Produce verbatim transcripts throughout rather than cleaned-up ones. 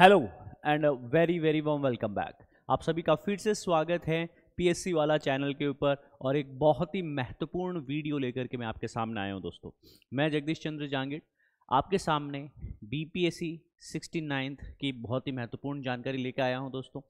Hello and very very warm welcome back. आप सभी का फिर से स्वागत है पीएससी वाला चैनल के ऊपर और एक बहुत ही महत्वपूर्ण वीडियो लेकर के मैं आपके सामने आया हूं दोस्तों। मैं जगदीश चंद्र जांगिड़ आपके सामने बीपीएससी सिक्सटी नाइन्थ की बहुत ही महत्वपूर्ण जानकारी लेकर आया हूं दोस्तों।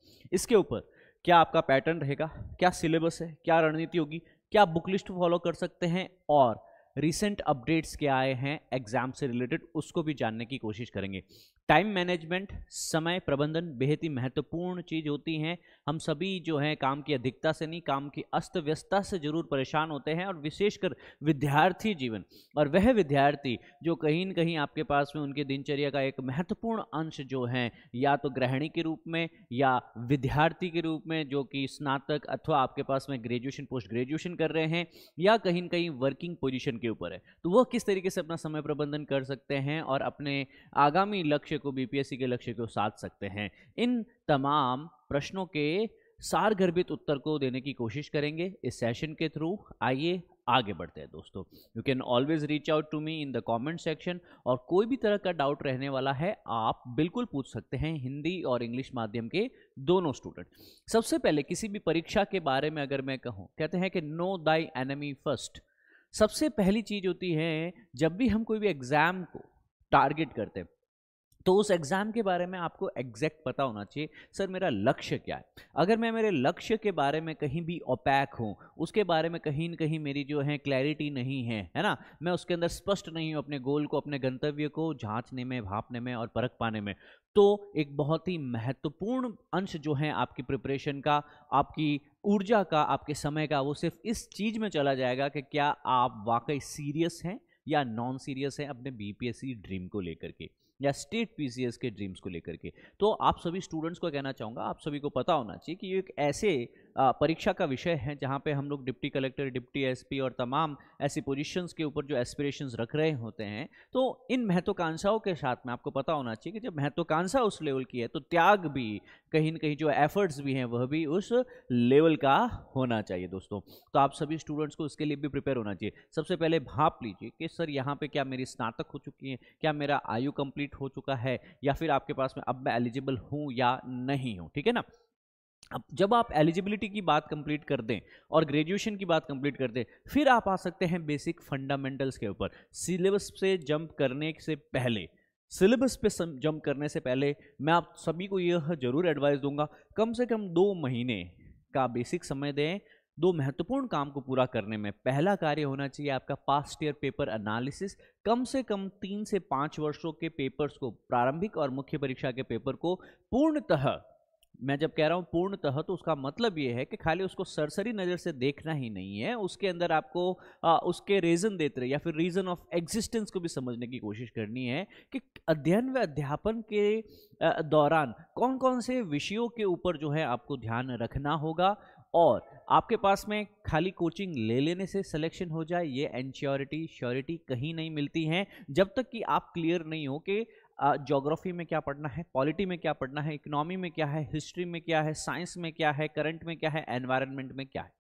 इसके ऊपर क्या आपका पैटर्न रहेगा, क्या सिलेबस है, क्या रणनीति होगी, क्या बुक लिस्ट फॉलो कर सकते हैं और रिसेंट अपडेट्स के आए हैं एग्जाम से रिलेटेड, उसको भी जानने की कोशिश करेंगे। टाइम मैनेजमेंट, समय प्रबंधन बेहद ही महत्वपूर्ण चीज़ होती हैं। हम सभी जो हैं काम की अधिकता से नहीं, काम की अस्त व्यस्तता से जरूर परेशान होते हैं और विशेषकर विद्यार्थी जीवन, और वह विद्यार्थी जो कहीं न कहीं आपके पास में उनके दिनचर्या का एक महत्वपूर्ण अंश जो है या तो गृहिणी के रूप में या विद्यार्थी के रूप में जो कि स्नातक अथवा आपके पास में ग्रेजुएशन पोस्ट ग्रेजुएशन कर रहे हैं या कहीं न कहीं वर्किंग पोजिशन के ऊपर है, तो वह किस तरीके से अपना समय प्रबंधन कर सकते हैं और अपने आगामी लक्ष्य को बीपीएससी के लक्ष्य को साध सकते हैं। इन तमाम प्रश्नों के सारगर्भित उत्तर को देने की कोशिश करेंगे इस सेशन के थ्रू। आइए आगे बढ़ते हैं दोस्तों। You can always reach out to me in the comment section, और कोई भी तरह का डाउट रहने वाला है आप बिल्कुल पूछ सकते हैं, हिंदी और इंग्लिश माध्यम के दोनों स्टूडेंट। सबसे पहले किसी भी परीक्षा के बारे में अगर मैं कहूँ, कहते हैं कि नो दाई एनिमी फर्स्ट। सबसे पहली चीज़ होती है जब भी हम कोई भी एग्ज़ाम को टारगेट करते हैं तो उस एग्ज़ाम के बारे में आपको एग्जैक्ट पता होना चाहिए, सर मेरा लक्ष्य क्या है। अगर मैं मेरे लक्ष्य के बारे में कहीं भी ओपैक हूँ, उसके बारे में कहीं न कहीं मेरी जो है क्लैरिटी नहीं है, है ना, मैं उसके अंदर स्पष्ट नहीं हूँ अपने गोल को, अपने गंतव्य को झाँचने में, भांपने में और परख पाने में, तो एक बहुत ही महत्वपूर्ण अंश जो है आपकी प्रिपरेशन का, आपकी ऊर्जा का, आपके समय का, वो सिर्फ इस चीज़ में चला जाएगा कि क्या आप वाकई सीरियस हैं या नॉन सीरियस हैं अपने बीपीएससी ड्रीम को लेकर के या स्टेट पीसीएस के ड्रीम्स को लेकर के। तो आप सभी स्टूडेंट्स को कहना चाहूँगा, आप सभी को पता होना चाहिए कि ये एक ऐसे परीक्षा का विषय है जहाँ पे हम लोग डिप्टी कलेक्टर, डिप्टी एसपी और तमाम ऐसी पोजीशंस के ऊपर जो एस्पिरेशंस रख रहे होते हैं, तो इन महत्वाकांक्षाओं के साथ में आपको पता होना चाहिए कि जब महत्वाकांक्षा उस लेवल की है तो त्याग भी कहीं न कहीं, जो एफर्ट्स भी हैं वह भी उस लेवल का होना चाहिए दोस्तों। तो आप सभी स्टूडेंट्स को उसके लिए भी प्रिपेयर होना चाहिए। सबसे पहले भांप लीजिए कि सर यहाँ पर क्या मेरी स्नातक हो चुकी है, क्या मेरा आयु कंप्लीट हो चुका है, या फिर आपके पास में अब मैं एलिजिबल हूँ या नहीं हूँ, ठीक है ना। अब जब आप एलिजिबिलिटी की बात कंप्लीट कर दें और ग्रेजुएशन की बात कंप्लीट कर दें, फिर आप आ सकते हैं बेसिक फंडामेंटल्स के ऊपर। सिलेबस से जंप करने से पहले, सिलेबस पे जंप करने से पहले मैं आप सभी को यह जरूर एडवाइस दूंगा, कम से कम दो महीने का बेसिक समय दें दो महत्वपूर्ण काम को पूरा करने में। पहला कार्य होना चाहिए आपका पास्ट ईयर पेपर एनालिसिस। कम से कम तीन से पाँच वर्षों के पेपर्स को, प्रारंभिक और मुख्य परीक्षा के पेपर को पूर्णतः, मैं जब कह रहा हूँ पूर्णतः तो उसका मतलब ये है कि खाली उसको सरसरी नज़र से देखना ही नहीं है, उसके अंदर आपको आ, उसके रीज़न देते रहे या फिर रीज़न ऑफ एग्जिस्टेंस को भी समझने की कोशिश करनी है कि अध्ययन व अध्यापन के आ, दौरान कौन कौन से विषयों के ऊपर जो है आपको ध्यान रखना होगा। और आपके पास में खाली कोचिंग ले लेने से सिलेक्शन हो जाए ये एनश्योरिटी श्योरिटी कहीं नहीं मिलती है, जब तक कि आप क्लियर नहीं हो कि ज्योग्राफी में क्या पढ़ना है, पॉलिटी में क्या पढ़ना है, इकोनॉमी में क्या है, हिस्ट्री में क्या है, साइंस में क्या है, करंट में क्या है, एनवायरनमेंट में क्या है,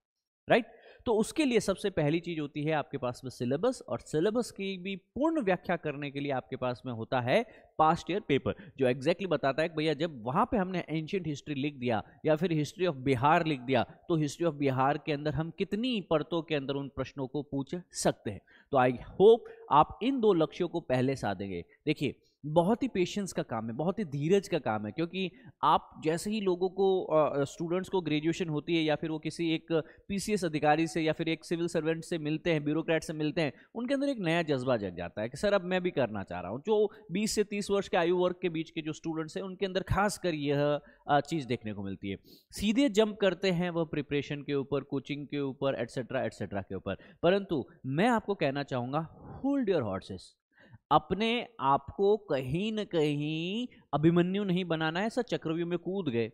राइट right? तो उसके लिए सबसे पहली चीज़ होती है आपके पास में सिलेबस, और सिलेबस की भी पूर्ण व्याख्या करने के लिए आपके पास में होता है पास्ट ईयर पेपर, जो एग्जैक्टली बताता है कि भैया जब वहाँ पे हमने एंशियंट हिस्ट्री लिख दिया या फिर हिस्ट्री ऑफ बिहार लिख दिया, तो हिस्ट्री ऑफ बिहार के अंदर हम कितनी परतों के अंदर उन प्रश्नों को पूछ सकते हैं। तो आई होप आप इन दो लक्ष्यों को पहले साधेंगे। देखिए बहुत ही पेशेंस का काम है, बहुत ही धीरज का काम है, क्योंकि आप जैसे ही लोगों को, स्टूडेंट्स को ग्रेजुएशन होती है या फिर वो किसी एक पीसीएस अधिकारी से या फिर एक सिविल सर्वेंट से मिलते हैं, ब्यूरोक्रेट से मिलते हैं, उनके अंदर एक नया जज्बा जग जाता है कि सर अब मैं भी करना चाह रहा हूँ। जो बीस से तीस वर्ष के आयु वर्ग के बीच के जो स्टूडेंट्स हैं उनके अंदर खासकर यह चीज़ देखने को मिलती है। सीधे जंप करते हैं वह प्रिपरेशन के ऊपर, कोचिंग के ऊपर, एट्सेट्रा एट्सेट्रा के ऊपर, परंतु मैं आपको कहना चाहूँगा होल्ड योर हॉर्सेस। अपने आप को कहीं न कहीं अभिमन्यु नहीं बनाना है, सर चक्रव्यूह में कूद गए,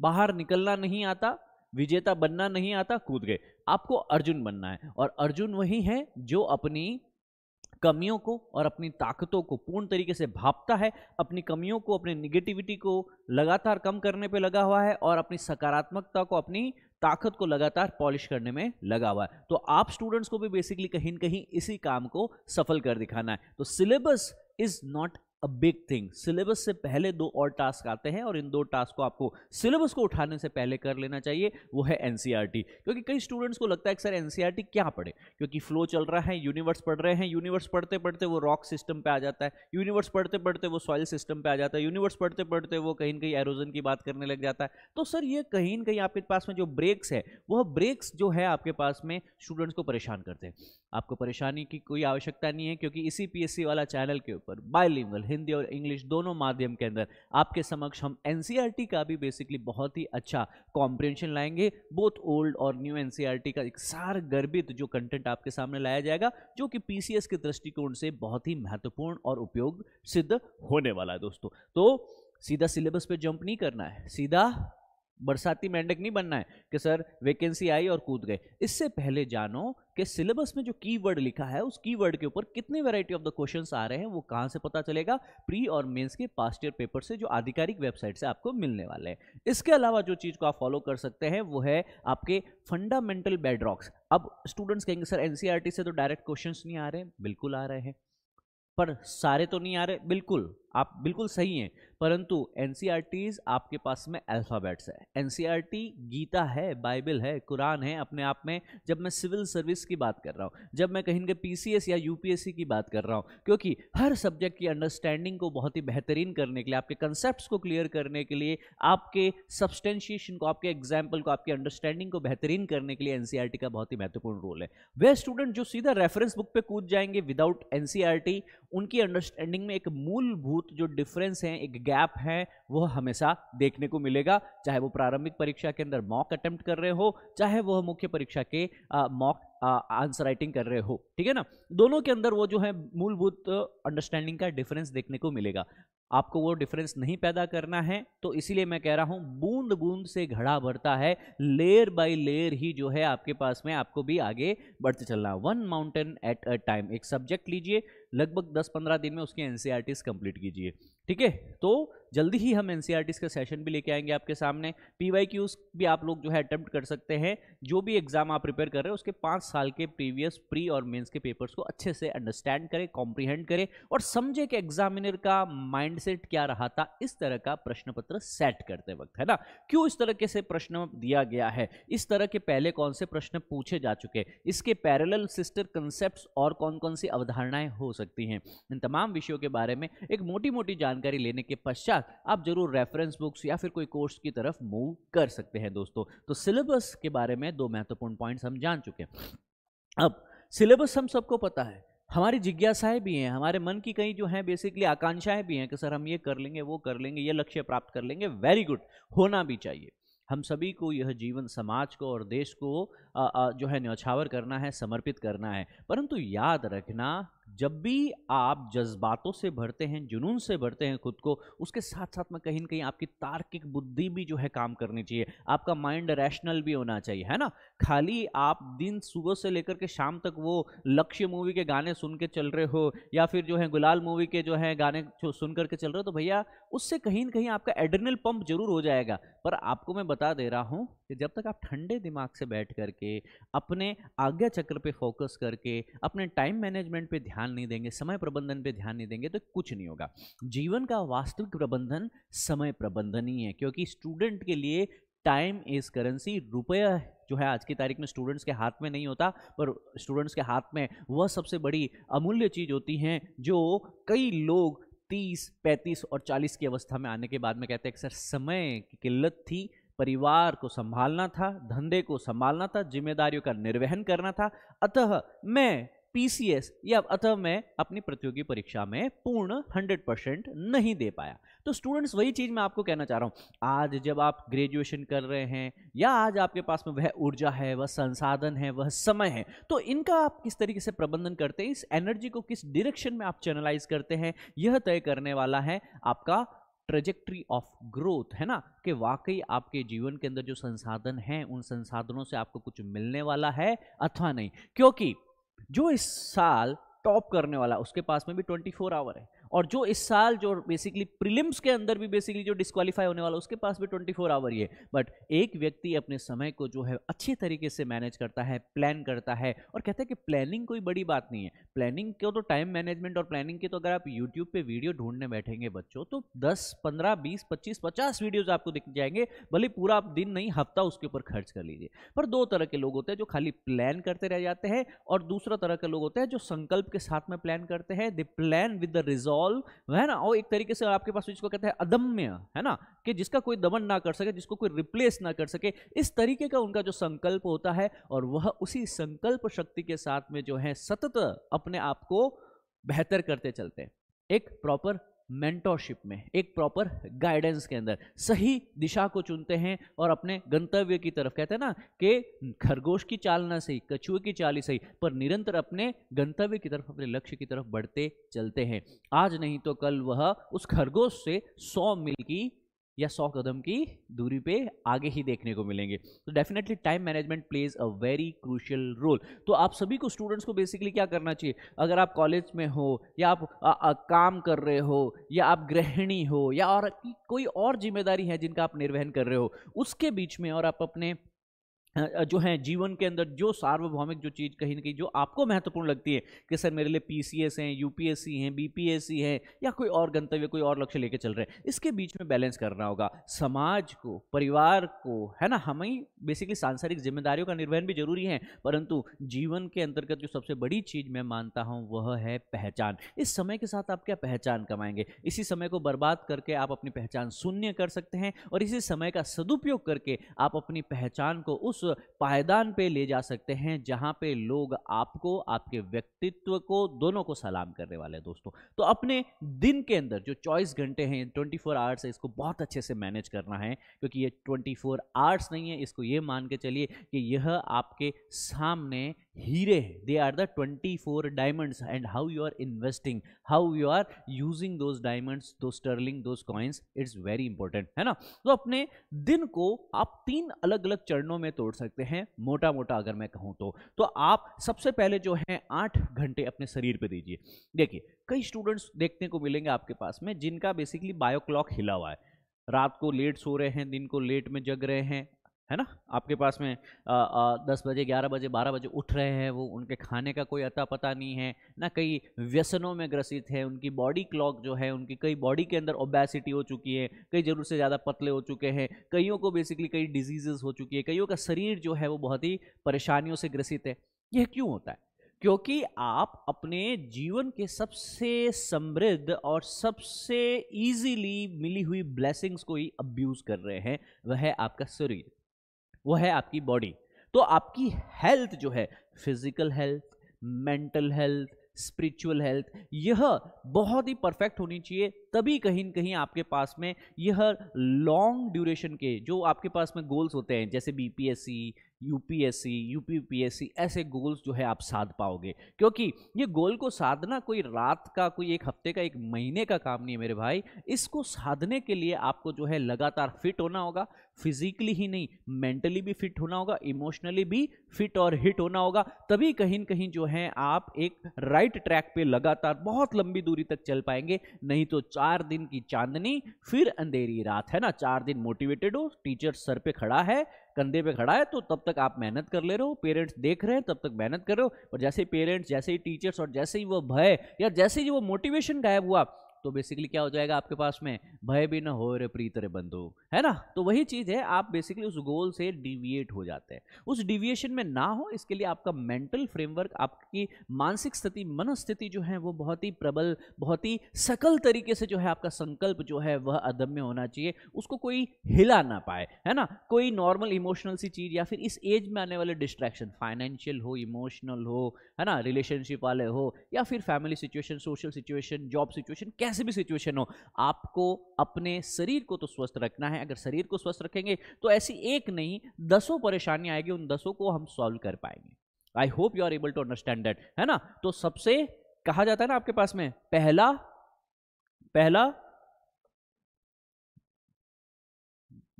बाहर निकलना नहीं आता, विजेता बनना नहीं आता, कूद गए। आपको अर्जुन बनना है, और अर्जुन वही है जो अपनी कमियों को और अपनी ताकतों को पूर्ण तरीके से भांपता है, अपनी कमियों को, अपने निगेटिविटी को लगातार कम करने पे लगा हुआ है और अपनी सकारात्मकता को, अपनी ताकत को लगातार पॉलिश करने में लगा हुआ है। तो आप स्टूडेंट्स को भी बेसिकली कहीं न कहीं इसी काम को सफल कर दिखाना है। तो syllabus is not a big thing. Syllabus से पहले दो और टास्क आते हैं और इन दो टास्क को आपको सिलेबस को उठाने से पहले कर लेना चाहिए, वो है एनसीईआरटी। क्योंकि कई स्टूडेंट्स को लगता है कि सर एनसीईआरटी क्या पढ़े, क्योंकि फ्लो चल रहा है, यूनिवर्स पढ़ रहे हैं, यूनिवर्स पढ़ते पढ़ते वो रॉक सिस्टम पे आ जाता है, यूनिवर्स पढ़ते पढ़ते वो सॉइल सिस्टम पे आ जाता है, यूनिवर्स पढ़ते पढ़ते वो कहीं कहीं एरोजन की बात करने लग जाता है। तो सर ये कहीं कहीं आपके पास में जो ब्रेक्स है, वह ब्रेक्स जो है आपके पास में स्टूडेंट्स को परेशान करते हैं। आपको परेशानी की कोई आवश्यकता नहीं है, क्योंकि इसी पीएससी वाला चैनल के ऊपर बायलिंगुअल हिंदी और इंग्लिश दोनों माध्यम के अंदर आपके समक्ष हम एनसीईआरटी का भी बेसिकली बहुत ही अच्छा कॉम्प्रिहेंशन लाएंगे। बोथ ओल्ड और न्यू एनसीईआरटी का एक सार गर्भित जो कंटेंट आपके सामने लाया जाएगा, जो कि पीसीएस के दृष्टिकोण से बहुत ही महत्वपूर्ण और उपयोग सिद्ध होने वाला है दोस्तों। तो सीधा सिलेबस पे जंप नहीं करना है, सीधा बरसाती मेंढक नहीं बनना है कि सर वैकेंसी आई और कूद गए। इससे पहले जानो कि सिलेबस में जो कीवर्ड लिखा है उस कीवर्ड के ऊपर कितनी वैरायटी ऑफ द क्वेश्चंस आ रहे हैं, वो कहाँ से पता चलेगा, प्री और मेंस के पास्ट ईयर पेपर से जो आधिकारिक वेबसाइट से आपको मिलने वाले हैं। इसके अलावा जो चीज़ को आप फॉलो कर सकते हैं वो है आपके फंडामेंटल बेडरॉक्स। अब स्टूडेंट्स कहेंगे सर एनसीईआरटी से तो डायरेक्ट क्वेश्चंस नहीं आ रहे हैं, बिल्कुल आ रहे हैं, पर सारे तो नहीं आ रहे, बिल्कुल आप बिल्कुल सही हैं, परंतु एनसीईआरटीज़ आपके पास में अल्फ़ाबेट्स है। एनसीईआरटी गीता है, बाइबल है, कुरान है अपने आप में। जब मैं सिविल सर्विस की बात कर रहा हूँ, जब मैं कहीं के पीसीएस या यूपीएससी की बात कर रहा हूँ, क्योंकि हर सब्जेक्ट की अंडरस्टैंडिंग को बहुत ही बेहतरीन करने के लिए, आपके कंसेप्ट को क्लियर करने के लिए, आपके सब्सटेंशिएशन को, आपके एग्जाम्पल को, आपकी अंडरस्टैंडिंग को बेहतरीन करने के लिए एनसीईआरटी का बहुत ही महत्वपूर्ण रोल है। वे स्टूडेंट जो सीधा रेफरेंस बुक पर कूद जाएंगे विदाउट एनसीईआरटी, उनकी अंडरस्टैंडिंग में एक मूलभूत जो डिफरेंस है, एक गैप है, वो हमेशा देखने को मिलेगा। चाहे वो प्रारंभिक परीक्षा के अंदर मॉक अटेम्प्ट कर रहे हो, चाहे वो मुख्य परीक्षा के मॉक आंसर राइटिंग कर रहे हो, ठीक है ना, दोनों के अंदर वो जो है मूलभूत अंडरस्टैंडिंग का डिफरेंस देखने को मिलेगा। आपको वो डिफरेंस नहीं पैदा करना है, तो इसीलिए मैं कह रहा हूँ बूंद बूंद से घड़ा भरता है, लेयर बाय लेयर ही जो है आपके पास में आपको भी आगे बढ़ते चलना है। One mountain at a time. एक सब्जेक्ट लीजिए, लगभग दस पंद्रह दिन में उसकी एनसीईआरटीज़ कंप्लीट कीजिए, ठीक है। तो जल्दी ही हम एनसीईआरटीज़ का सेशन भी लेके आएंगे आपके सामने। पीवाईक्यूज़ भी आप लोग जो है अटेम्प्ट कर सकते हैं। जो भी एग्जाम आप प्रिपेयर कर रहे हो उसके पाँच साल के प्रीवियस प्री और मेंस के पेपर्स को अच्छे से अंडरस्टैंड करें, कॉम्प्रीहेंड करें और समझे कि एग्जामिनर का माइंडसेट क्या रहा था इस तरह का प्रश्न पत्र सेट करते वक्त, है ना। क्यों इस तरह के से प्रश्न दिया गया है, इस तरह के पहले कौन से प्रश्न पूछे जा चुके, इसके पैरेलल सिस्टर कंसेप्ट और कौन कौन सी अवधारणाएं हो सकती हैं, इन तमाम विषयों के बारे में एक मोटी मोटी जानकारी लेने के पश्चात आप जरूर रेफरेंस बुक्स या फिर कोई कोर्स की तरफ मूव कर सकते हैं दोस्तों। तो सिलेबस के बारे में दो महत्वपूर्ण पॉइंट्स हम जान चुके हैं। अब सिलेबस हम सबको पता है, हमारी जिज्ञासाएं भी हैं, हमारे मन की कई जो हैं बेसिकली आकांक्षाएं भी हैं कि सर हम ये कर लेंगे, वो कर लेंगे, ये लक्ष्य प्राप्त कर लेंगे। वेरी गुड, होना भी चाहिए। हम सभी को यह जीवन समाज को और देश को आ, आ, जो है न्यौछावर करना है, समर्पित करना है। परंतु याद रखना, जब भी आप जज्बातों से भरते हैं, जुनून से भरते हैं खुद को, उसके साथ साथ में कहीं ना कहीं आपकी तार्किक बुद्धि भी जो है काम करनी चाहिए, आपका माइंड रैशनल भी होना चाहिए, है ना। खाली आप दिन सुबह से लेकर के शाम तक वो लक्ष्य मूवी के गाने सुन के चल रहे हो या फिर जो है गुलाल मूवी के जो है गाने सुन करके चल रहे हो, तो भैया उससे कहीं ना कहीं आपका एड्रेनल पंप जरूर हो जाएगा। पर आपको मैं बता दे रहा हूँ कि जब तक आप ठंडे दिमाग से बैठ करके अपने आज्ञा चक्र पे फोकस करके अपने टाइम मैनेजमेंट पे ध्यान नहीं देंगे, समय प्रबंधन पे ध्यान नहीं देंगे, तो कुछ नहीं होगा। जीवन का वास्तविक प्रबंधन समय प्रबंधन ही है, क्योंकि स्टूडेंट के लिए टाइम इज करेंसी। रुपया जो है आज की तारीख में स्टूडेंट्स के हाथ में नहीं होता, पर स्टूडेंट्स के हाथ में वह सबसे बड़ी अमूल्य चीज़ होती हैं जो कई लोग तीस पैंतीस और चालीस की अवस्था में आने के बाद में कहते हैं कि सर समय की किल्लत थी, परिवार को संभालना था, धंधे को संभालना था, जिम्मेदारियों का निर्वहन करना था, अतः मैं पीसीएस या अतः मैं अपनी प्रतियोगी परीक्षा में पूर्ण सौ परसेंट नहीं दे पाया। तो स्टूडेंट्स वही चीज़ मैं आपको कहना चाह रहा हूँ, आज जब आप ग्रेजुएशन कर रहे हैं या आज आपके पास में वह ऊर्जा है, वह संसाधन है, वह समय है, तो इनका आप किस तरीके से प्रबंधन करते हैं, इस एनर्जी को किस डायरेक्शन में आप चैनलाइज करते हैं, यह तय करने वाला है आपका ट्रेजेक्ट्री ऑफ ग्रोथ, है ना। कि वाकई आपके जीवन के अंदर जो संसाधन हैं उन संसाधनों से आपको कुछ मिलने वाला है अथवा नहीं, क्योंकि जो इस साल टॉप करने वाला उसके पास में भी चौबीस आवर है और जो इस साल जो बेसिकली प्रीलिम्स के अंदर भी बेसिकली जो डिस्क्वालीफाई होने वाला उसके पास भी चौबीस आवर ही है, बट एक व्यक्ति अपने समय को जो है अच्छे तरीके से मैनेज करता है, प्लान करता है। और कहते हैं कि प्लानिंग कोई बड़ी बात नहीं है, प्लानिंग को तो टाइम मैनेजमेंट और प्लानिंग के तो अगर आप यूट्यूब पे वीडियो ढूंढने बैठेंगे बच्चों तो दस पंद्रह बीस पच्चीस पचास वीडियोज आपको दिख जाएंगे, भले पूरा आप दिन नहीं हफ्ता उसके ऊपर खर्च कर लीजिए। पर दो तरह के लोग होते हैं जो खाली प्लान करते रह जाते हैं, और दूसरा तरह के लोग होते हैं जो संकल्प के साथ में प्लान करते हैं, they plan with the resolve, है ना। और एक तरीके से आपके पास जिसको कहते हैं अदम्य, है ना, कि जिसका कोई दमन ना कर सके, जिसको कोई रिप्लेस ना कर सके, इस तरीके का उनका जो संकल्प होता है, और वह उसी संकल्प शक्ति के साथ में जो है सतत अपने आप को बेहतर करते चलते हैं, एक प्रॉपर मेंटोरशिप में, एक प्रॉपर गाइडेंस के अंदर सही दिशा को चुनते हैं और अपने गंतव्य की तरफ, कहते हैं ना कि खरगोश की चाल ना सही, कछुए की चाल ही सही, पर निरंतर अपने गंतव्य की तरफ, अपने लक्ष्य की तरफ बढ़ते चलते हैं। आज नहीं तो कल वह उस खरगोश से सौ मील की या सौ कदम की दूरी पे आगे ही देखने को मिलेंगे। तो definitely time management plays a very crucial role. तो आप सभी को, स्टूडेंट्स को बेसिकली क्या करना चाहिए, अगर आप कॉलेज में हो या आप आ, आ, काम कर रहे हो या आप गृहिणी हो या और कोई और जिम्मेदारी है जिनका आप निर्वहन कर रहे हो, उसके बीच में और आप अपने जो है जीवन के अंदर जो सार्वभौमिक जो चीज़ कहीं ना कहीं जो आपको महत्वपूर्ण लगती है कि सर मेरे लिए पीसीएस हैं, यूपीएससी हैं, बीपीएससी हैं, या कोई और गंतव्य, कोई और लक्ष्य लेके चल रहे हैं, इसके बीच में बैलेंस करना होगा। समाज को, परिवार को, है ना, हमें बेसिकली सांसारिक जिम्मेदारियों का निर्वहन भी जरूरी है, परंतु जीवन के अंतर्गत जो सबसे बड़ी चीज़ मैं मानता हूँ वह है पहचान। इस समय के साथ आप क्या पहचान कमाएंगे, इसी समय को बर्बाद करके आप अपनी पहचान शून्य कर सकते हैं, और इसी समय का सदुपयोग करके आप अपनी पहचान को उस पायदान पे ले जा सकते हैं जहां पे लोग आपको, आपके व्यक्तित्व को, दोनों को सलाम करने वाले हैं दोस्तों। तो अपने दिन के अंदर जो चौबीस घंटे हैं, चौबीस आवर्स है, इसको बहुत अच्छे से मैनेज करना है, क्योंकि ये चौबीस आवर्स नहीं है, इसको ये मान के चलिए कि यह आपके सामने हीरे हैं, दे आर द चौबीस diamonds, and how you are investing, how you are using those diamonds, those sterling, those coins, it's very important, है ना। तो अपने दिन को आप तीन अलग अलग चरणों में तोड़ सकते हैं, मोटा मोटा अगर मैं कहूं तो तो आप सबसे पहले जो है आठ घंटे अपने शरीर पे दीजिए। देखिए कई स्टूडेंट्स देखने को मिलेंगे आपके पास में जिनका बेसिकली बायो क्लॉक हिला हुआ है, रात को लेट सो रहे हैं, दिन को लेट में जग रहे हैं, है ना, आपके पास में आ, आ, दस बजे, ग्यारह बजे, बारह बजे उठ रहे हैं, वो उनके खाने का कोई अता पता नहीं है ना, कई व्यसनों में ग्रसित है, उनकी बॉडी क्लॉक जो है, उनकी कई बॉडी के अंदर ओबेसिटी हो चुकी है, कई जरूर से ज़्यादा पतले हो चुके हैं, कईयों को बेसिकली कई डिजीजेस हो चुकी है, कईयों का शरीर जो है वो बहुत ही परेशानियों से ग्रसित है। यह क्यों होता है? क्योंकि आप अपने जीवन के सबसे समृद्ध और सबसे ईजीली मिली हुई ब्लेसिंग्स को ही अब्यूज़ कर रहे हैं, वह है आपका शरीर, वो है आपकी बॉडी। तो आपकी हेल्थ जो है, physical health, mental health, spiritual health, यह बहुत ही परफेक्ट होनी चाहिए, तभी कहीं न कहीं आपके पास में यह लॉन्ग ड्यूरेशन के जो आपके पास में गोल्स होते हैं, जैसे बीपीएससी, यूपीएससी, यूपीपीएससी, ऐसे गोल्स जो है आप साध पाओगे। क्योंकि ये गोल को साधना कोई रात का, कोई एक हफ्ते का, एक महीने का काम नहीं है मेरे भाई। इसको साधने के लिए आपको जो है लगातार फिट होना होगा, फिजिकली ही नहीं मेंटली भी फिट होना होगा, इमोशनली भी फिट और हिट होना होगा, तभी कहीं न कहीं जो है आप एक राइट ट्रैक पे लगातार बहुत लंबी दूरी तक चल पाएंगे। नहीं तो चार दिन की चांदनी फिर अंधेरी रात, है ना। चार दिन मोटिवेटेड हो, टीचर सर पे खड़ा है, कंधे पे खड़ा है, तो तब तक आप मेहनत कर ले रहे हो, पेरेंट्स देख रहे हैं, तब तक मेहनत कर रहे हो, और जैसे ही पेरेंट्स, जैसे ही टीचर्स और जैसे ही वो भय या जैसे ही वो मोटिवेशन गायब हुआ, तो बेसिकली क्या हो जाएगा आपके पास में, भय भी ना हो रे प्रीत रे बंधु, है ना। तो वही चीज़ है, आप बेसिकली उस गोल से डिविएट हो जाते हैं। उस डिविएशन में ना हो, इसके लिए आपका मेंटल फ्रेमवर्क, आपकी मानसिक स्थिति, मनस्थिति जो है वो बहुत ही प्रबल, बहुत ही सकल तरीके से जो है आपका संकल्प जो है वह अदम्य होना चाहिए, उसको कोई हिला ना पाए, है ना। कोई नॉर्मल इमोशनल सी चीज़ या फिर इस एज में आने वाले डिस्ट्रैक्शन, फाइनेंशियल हो, इमोशनल हो, है ना, रिलेशनशिप वाले हो, या फिर family situation, social situation, job situation, ऐसी भी सिचुएशन हो, आपको अपने शरीर को तो स्वस्थ रखना है। अगर शरीर को स्वस्थ रखेंगे तो ऐसी एक नहीं दसों परेशानी आएगी, उन दसों को हम सॉल्व कर पाएंगे। I hope you are able to understand that, है ना। तो सबसे कहा जाता है ना आपके पास में पहला पहला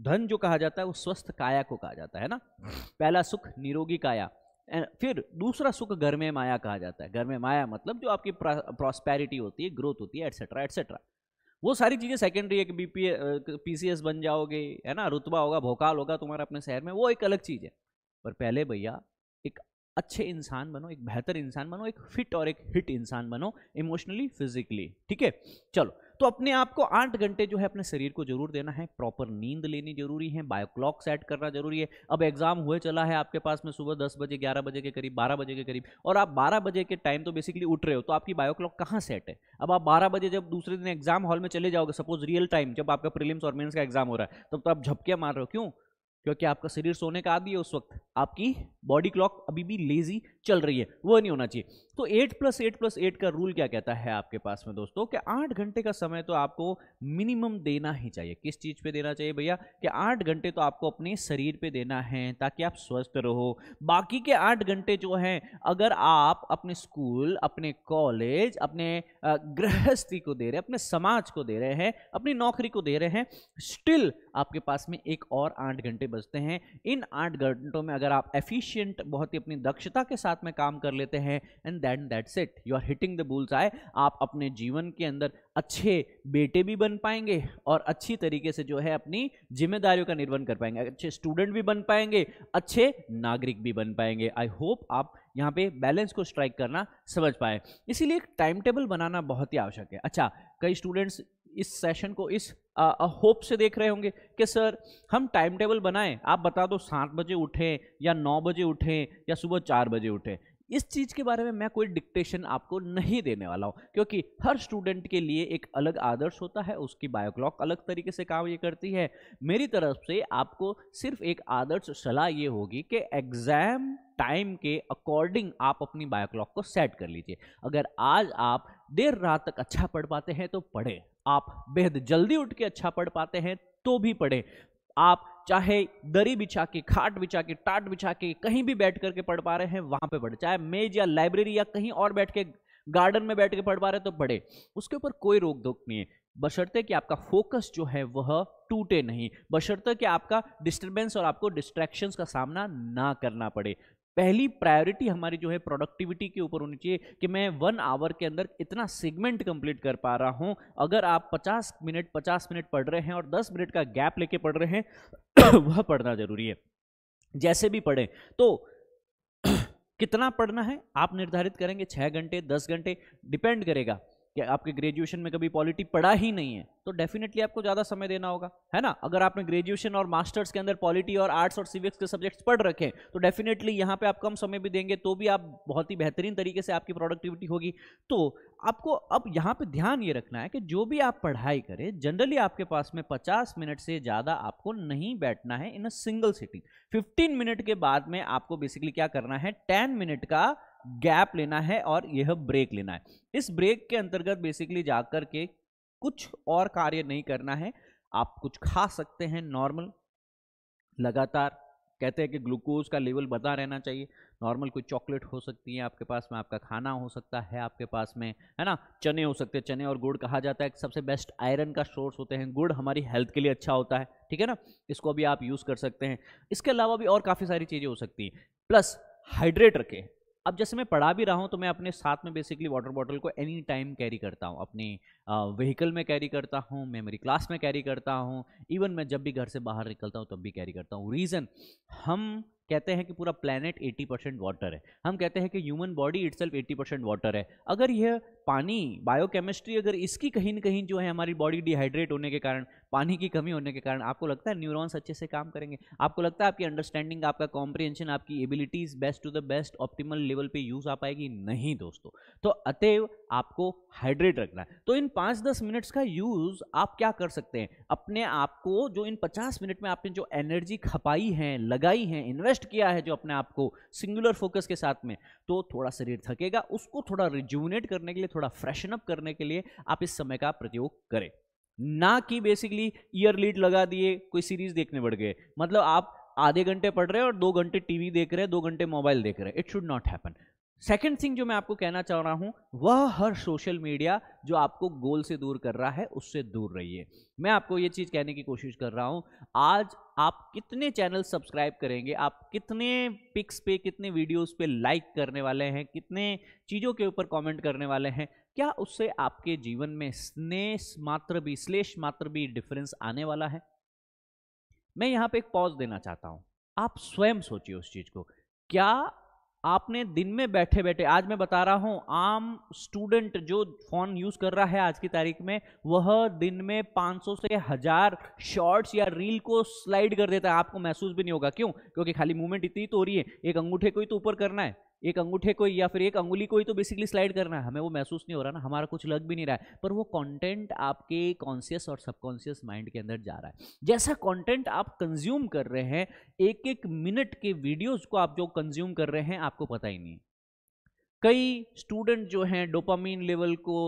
धन जो कहा जाता है वो स्वस्थ काया को कहा जाता है ना, पहला सुख निरोगी काया, फिर दूसरा सुख घर में माया कहा जाता है। घर में माया मतलब जो आपकी प्रॉस्पेरिटी होती है, ग्रोथ होती है, एटसेट्रा एटसेट्रा, वो सारी चीज़ें सेकेंडरी है कि बीपीए पीसीएस बन जाओगे, है ना, रुतबा होगा, भोकाल होगा तुम्हारा अपने शहर में, वो एक अलग चीज़ है। पर पहले भैया एक अच्छे इंसान बनो, एक बेहतर इंसान बनो, एक फिट और एक हिट इंसान बनो, इमोशनली फिजिकली, ठीक है। चलो, तो अपने आप को आठ घंटे जो है अपने शरीर को जरूर देना है, प्रॉपर नींद लेनी जरूरी है, बायो क्लॉक सेट करना जरूरी है। अब एग्जाम हुए चला है आपके पास में सुबह दस बजे, ग्यारह बजे के करीब, बारह बजे के करीब, और आप बारह बजे के टाइम तो बेसिकली उठ रहे हो, तो आपकी बायो क्लॉक कहाँ सेट है। अब आप बारह बजे जब दूसरे दिन एग्जाम हॉल में चले जाओगे, सपोज रियल टाइम जब आपका प्रीलिम्स और मेंस का एग्जाम हो रहा है, तब तो आप झपकियाँ मार रहे हो। क्यों? क्योंकि आपका शरीर सोने का आदी है उस वक्त, आपकी बॉडी क्लॉक अभी भी लेजी चल रही है, वो नहीं होना चाहिए। तो eight plus eight plus eight का रूल क्या कहता है आपके पास में दोस्तों, कि आठ घंटे का समय तो आपको मिनिमम देना ही चाहिए। किस चीज़ पे देना चाहिए भैया? कि आठ घंटे तो आपको अपने शरीर पे देना है, ताकि आप स्वस्थ रहो। बाकी के आठ घंटे जो हैं, अगर आप अपने स्कूल, अपने कॉलेज, अपने गृहस्थी को दे रहे हैं, अपने समाज को दे रहे हैं, अपनी नौकरी को दे रहे हैं, स्टिल आपके पास में एक और आठ घंटे बचते हैं। इन आठ घंटों में अगर आप एफिशिएंट, बहुत ही अपनी दक्षता के साथ में काम कर लेते हैं, and that that's it, you are hitting the bull's eye. आप अपने जीवन के अंदर अच्छे बेटे भी बन पाएंगे और अच्छी तरीके से जो है अपनी जिम्मेदारियों का निर्वहन कर पाएंगे, अच्छे स्टूडेंट भी बन पाएंगे, अच्छे नागरिक भी बन पाएंगे। आई होप आप यहाँ पे बैलेंस को स्ट्राइक करना समझ पाए, इसीलिए एक टाइम टेबल बनाना बहुत ही आवश्यक है। अच्छा, कई स्टूडेंट्स इस सेशन को इस होप से देख रहे होंगे कि सर हम टाइम टेबल बनाएं, आप बता दो सात बजे उठें या नौ बजे उठें या सुबह चार बजे उठें। इस चीज़ के बारे में मैं कोई डिक्टेशन आपको नहीं देने वाला हूँ, क्योंकि हर स्टूडेंट के लिए एक अलग आदर्श होता है, उसकी बायो क्लॉक अलग तरीके से काम ये करती है। मेरी तरफ से आपको सिर्फ एक आदर्श सलाह ये होगी कि एग्ज़ाम टाइम के अकॉर्डिंग आप अपनी बायो क्लॉक को सेट कर लीजिए। अगर आज आप देर रात तक अच्छा पढ़ पाते हैं तो पढ़ें, आप बेहद जल्दी उठ के अच्छा पढ़ पाते हैं तो भी पढ़ें, आप चाहे दरी बिछा के, खाट बिछा के, टाट बिछा के कहीं भी बैठ करके पढ़ पा रहे हैं वहाँ पे पढ़े, चाहे मेज या लाइब्रेरी या कहीं और बैठ के, गार्डन में बैठ के पढ़ पा रहे हैं तो पढ़े, उसके ऊपर कोई रोक टोक नहीं है, बशर्ते कि आपका फोकस जो है वह टूटे नहीं, बशर्ते कि आपका डिस्टर्बेंस और आपको डिस्ट्रैक्शंस का सामना ना करना पड़े। पहली प्रायोरिटी हमारी जो है प्रोडक्टिविटी के ऊपर होनी चाहिए कि मैं वन आवर के अंदर इतना सेगमेंट कंप्लीट कर पा रहा हूँ। अगर आप पचास मिनट पचास मिनट पढ़ रहे हैं और दस मिनट का गैप लेके पढ़ रहे हैं, वह पढ़ना ज़रूरी है। जैसे भी पढ़ें, तो कितना पढ़ना है आप निर्धारित करेंगे, छः घंटे दस घंटे, डिपेंड करेगा कि आपके ग्रेजुएशन में कभी पॉलिटी पढ़ा ही नहीं है तो डेफिनेटली आपको ज़्यादा समय देना होगा, है ना। अगर आपने ग्रेजुएशन और मास्टर्स के अंदर पॉलिटी और आर्ट्स और सिविक्स के सब्जेक्ट्स पढ़ रखे तो डेफिनेटली यहाँ पे आप कम समय भी देंगे तो भी आप बहुत ही बेहतरीन तरीके से आपकी प्रोडक्टिविटी होगी। तो आपको अब यहाँ पे ध्यान ये रखना है कि जो भी आप पढ़ाई करें, जनरली आपके पास में पचास मिनट से ज़्यादा आपको नहीं बैठना है इन अ सिंगल सिटिंग। पंद्रह मिनट के बाद में आपको बेसिकली क्या करना है, दस मिनट का गैप लेना है और यह ब्रेक लेना है। इस ब्रेक के अंतर्गत बेसिकली जाकर के कुछ और कार्य नहीं करना है, आप कुछ खा सकते हैं नॉर्मल, लगातार कहते हैं कि ग्लूकोज का लेवल बता रहना चाहिए, नॉर्मल कोई चॉकलेट हो सकती है आपके पास में, आपका खाना हो सकता है आपके पास में, है ना, चने हो सकते हैं, चने और गुड़ कहा जाता है कि सबसे बेस्ट आयरन का सोर्स होते हैं, गुड़ हमारी हेल्थ के लिए अच्छा होता है, ठीक है ना, इसको भी आप यूज़ कर सकते हैं। इसके अलावा भी और काफ़ी सारी चीज़ें हो सकती हैं, प्लस हाइड्रेट रखें। अब जैसे मैं पढ़ा भी रहा हूँ तो मैं अपने साथ में बेसिकली वाटर बॉटल को एनी टाइम कैरी करता हूँ, अपनी व्हीकल में कैरी करता हूँ, मैं मेरी क्लास में कैरी करता हूँ, इवन मैं जब भी घर से बाहर निकलता हूँ तब भी कैरी करता हूँ। रीज़न, हम कहते हैं कि पूरा प्लेनेट अस्सी परसेंट वाटर है, हम कहते हैं कि ह्यूमन बॉडी इट्सेल्फ अस्सी परसेंट वाटर है। अगर यह पानी, बायोकेमिस्ट्री, अगर इसकी कहीं ना कहीं जो है हमारी बॉडी डिहाइड्रेट होने के कारण, पानी की कमी होने के कारण, आपको लगता है न्यूरॉन्स अच्छे से काम करेंगे, आपको लगता है आपकी अंडरस्टैंडिंग, आपका कॉम्प्रिहेंशन, आपकी abilities best to the best optimal level पे यूज़ आ पाएगी? नहीं दोस्तों। तो अतएव आपको हाइड्रेट रखना है। तो इन पाँच दस मिनट्स का यूज़ आप क्या कर सकते हैं, अपने आप को जो इन पचास मिनट में आपने जो एनर्जी खपाई है, लगाई है, इन्वेस्ट किया है जो अपने आप को सिंगुलर फोकस के साथ में, तो थोड़ा शरीर थकेगा, उसको थोड़ा रिज्यूनेट करने के लिए, थोड़ा फ्रेशन अप करने के लिए आप इस समय का प्रयोग करें, ना कि बेसिकली ईयर लीड लगा दिए, कोई सीरीज देखने बढ़ गए, मतलब आप आधे घंटे पढ़ रहे हैं और दो घंटे टीवी देख रहे हैं, दो घंटे मोबाइल देख रहे हैं। It should not happen. Second thing जो मैं आपको कहना चाह रहा हूं वह हर सोशल मीडिया जो आपको गोल से दूर कर रहा है उससे दूर रहिए। मैं आपको ये चीज़ कहने की कोशिश कर रहा हूं, आज आप कितने चैनल सब्सक्राइब करेंगे, आप कितने पिक्स पे, कितने वीडियोस पे लाइक करने वाले हैं, कितने चीज़ों के ऊपर कमेंट करने वाले हैं, क्या उससे आपके जीवन में स्नेश मात्र भी श्लेष मात्र भी डिफरेंस आने वाला है? मैं यहाँ पर एक पॉज देना चाहता हूँ। आप स्वयं सोचिए उस चीज़ को, क्या आपने दिन में बैठे बैठे, आज मैं बता रहा हूं आम स्टूडेंट जो फ़ोन यूज़ कर रहा है आज की तारीख में, वह दिन में पाँच सौ से हज़ार शॉर्ट्स या रील को स्लाइड कर देता है, आपको महसूस भी नहीं होगा। क्यों? क्योंकि खाली मूवमेंट इतनी तो हो रही है, एक अंगूठे को ही तो ऊपर करना है, एक अंगूठे को या फिर एक अंगुली को ही तो बेसिकली स्लाइड करना है, हमें वो महसूस नहीं हो रहा ना, हमारा कुछ लग भी नहीं रहा है, पर वो कंटेंट आपके कॉन्शियस और सबकॉन्शियस माइंड के अंदर जा रहा है। जैसा कंटेंट आप कंज्यूम कर रहे हैं, एक एक मिनट के वीडियोस को आप जो कंज्यूम कर रहे हैं आपको पता ही नहीं। कई स्टूडेंट जो हैं डोपामीन लेवल को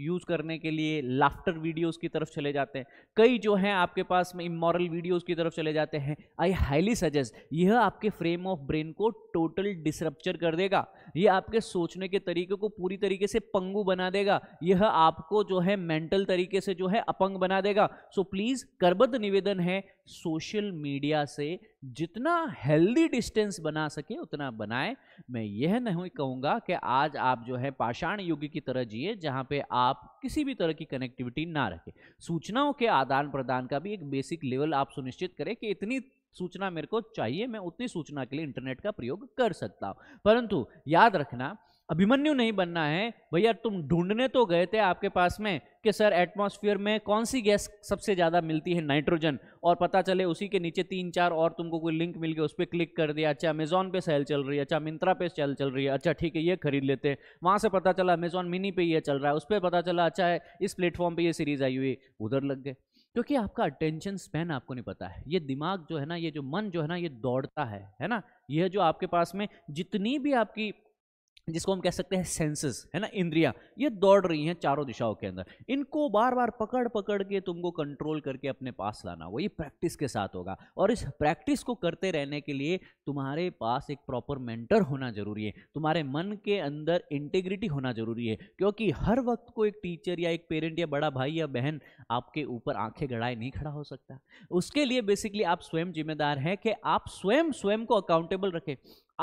यूज़ करने के लिए लाफ्टर वीडियोस की तरफ चले जाते हैं, कई जो हैं आपके पास में इमोरल वीडियोस की तरफ चले जाते हैं। आई हाईली सजेस्ट, यह आपके फ्रेम ऑफ ब्रेन को टोटल डिसरप्चर कर देगा, यह आपके सोचने के तरीके को पूरी तरीके से पंगू बना देगा, यह आपको जो है मेंटल तरीके से जो है अपंग बना देगा। सो प्लीज़ करबद्ध निवेदन है, सोशल मीडिया से जितना हेल्दी डिस्टेंस बना सके उतना बनाएं। मैं यह नहीं कहूँगा कि आज आप जो है पाषाण युग की तरह जिए जहाँ पे आप किसी भी तरह की कनेक्टिविटी ना रखें। सूचनाओं के आदान प्रदान का भी एक बेसिक लेवल आप सुनिश्चित करें कि इतनी सूचना मेरे को चाहिए, मैं उतनी सूचना के लिए इंटरनेट का प्रयोग कर सकता हूँ। परंतु याद रखना, अभिमन्यु नहीं बनना है। भैया तुम ढूंढने तो गए थे आपके पास में कि सर एटमॉस्फेयर में कौन सी गैस सबसे ज़्यादा मिलती है, नाइट्रोजन, और पता चले उसी के नीचे तीन चार और तुमको कोई लिंक मिल गया, उस पर क्लिक कर दिया, अच्छा अमेजॉन पे सेल चल रही है, अच्छा मिंत्रा पे सेल चल रही है, अच्छा ठीक है ये खरीद लेते हैं, वहाँ से पता चला अमेजॉन मिनी पे ये चल रहा है, उस पर पता चला अच्छा है इस प्लेटफॉर्म पर ये सीरीज़ आई हुई, उधर लग गए। क्योंकि आपका अटेंशन स्पैन आपको नहीं पता है। ये दिमाग जो है ना, ये जो मन जो है ना, ये दौड़ता है है ना। यह जो आपके पास में जितनी भी आपकी, जिसको हम कह सकते हैं सेंसेस, है ना, इंद्रियां, ये दौड़ रही हैं चारों दिशाओं के अंदर। इनको बार बार पकड़ पकड़ के तुमको कंट्रोल करके अपने पास लाना होगा। ये प्रैक्टिस के साथ होगा, और इस प्रैक्टिस को करते रहने के लिए तुम्हारे पास एक प्रॉपर मेंटर होना जरूरी है, तुम्हारे मन के अंदर इंटीग्रिटी होना जरूरी है। क्योंकि हर वक्त को एक टीचर या एक पेरेंट या बड़ा भाई या बहन आपके ऊपर आंखें गड़ाए नहीं खड़ा हो सकता। उसके लिए बेसिकली आप स्वयं जिम्मेदार हैं कि आप स्वयं स्वयं को अकाउंटेबल रखें।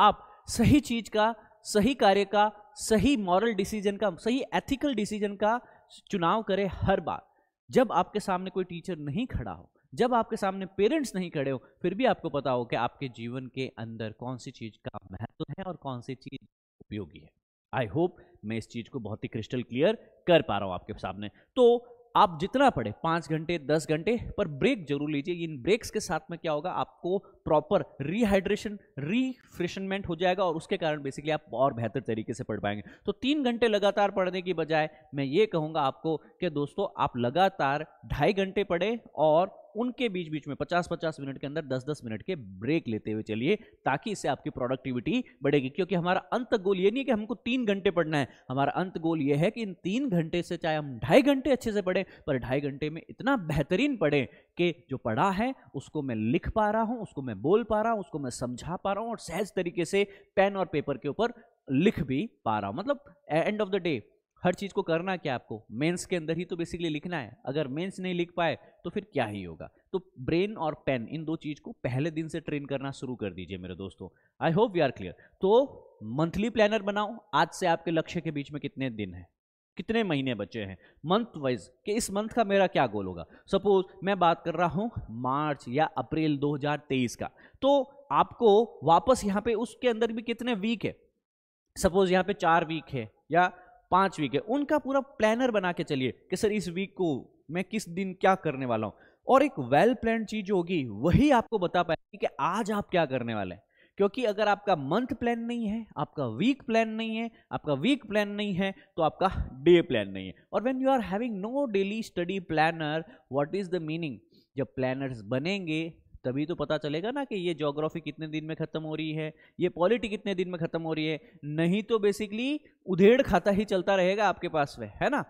आप सही चीज़ का, सही कार्य का, सही मॉरल डिसीजन का, सही एथिकल डिसीजन का चुनाव करें हर बार। जब आपके सामने कोई टीचर नहीं खड़ा हो, जब आपके सामने पेरेंट्स नहीं खड़े हो, फिर भी आपको पता हो कि आपके जीवन के अंदर कौन सी चीज़ का महत्व है और कौन सी चीज़ उपयोगी है। आई होप मैं इस चीज़ को बहुत ही क्रिस्टल क्लियर कर पा रहा हूँ आपके सामने। तो आप जितना पढ़े, पाँच घंटे दस घंटे पर ब्रेक जरूर लीजिए। इन ब्रेक्स के साथ में क्या होगा, आपको प्रॉपर रिहाइड्रेशन रिफ्रेशमेंट हो जाएगा, और उसके कारण बेसिकली आप और बेहतर तरीके से पढ़ पाएंगे। तो तीन घंटे लगातार पढ़ने की बजाय मैं ये कहूँगा आपको कि दोस्तों आप लगातार ढाई घंटे पढ़ें, और उनके बीच बीच में पचास पचास मिनट के अंदर दस दस मिनट के ब्रेक लेते हुए चलिए, ताकि इससे आपकी प्रोडक्टिविटी बढ़ेगी। क्योंकि हमारा अंत गोल ये नहीं है कि हमको तीन घंटे पढ़ना है, हमारा अंत गोल ये है कि इन तीन घंटे से चाहे हम ढाई घंटे अच्छे से पढ़ें, पर ढाई घंटे में इतना बेहतरीन पढ़ें कि जो पढ़ा है उसको मैं लिख पा रहा हूँ, उसको मैं बोल पा रहा हूँ, उसको मैं समझा पा रहा हूँ, और सहज तरीके से पेन और पेपर के ऊपर लिख भी पा रहा हूँ। मतलब एंड ऑफ द डे हर चीज़ को करना क्या, आपको मेंस के अंदर ही तो बेसिकली लिखना है। अगर मेंस नहीं लिख पाए तो फिर क्या ही होगा। तो ब्रेन और पेन, इन दो चीज़ को पहले दिन से ट्रेन करना शुरू कर दीजिए मेरे दोस्तों। I hope we are clear. तो मंथली प्लानर बनाओ, आज से आपके लक्ष्य के बीच में कितने दिन हैं, कितने महीने बचे हैं, मंथ वाइज कि इस मंथ का मेरा क्या गोल होगा। सपोज मैं बात कर रहा हूँ मार्च या अप्रैल दो हज़ार तेईस का, तो आपको वापस यहाँ पे उसके अंदर भी कितने वीक है, सपोज यहाँ पे चार वीक है या पाँच वीक है, उनका पूरा प्लानर बना के चलिए कि सर इस वीक को मैं किस दिन क्या करने वाला हूँ। और एक वेल प्लान चीज़ होगी, वही आपको बता पाएगी कि आज आप क्या करने वाले हैं। क्योंकि अगर आपका मंथ प्लान नहीं है, आपका वीक प्लान नहीं है, आपका वीक प्लान नहीं है, तो आपका डे प्लान नहीं है। और when you are having no daily study planner, what is the meaning. जब प्लानर्स बनेंगे तभी तो पता चलेगा ना कि ये ज्योग्राफी कितने दिन में ख़त्म हो रही है, ये पॉलिटी कितने दिन में ख़त्म हो रही है। नहीं तो बेसिकली उधेड़ खाता ही चलता रहेगा आपके पास में, है ना,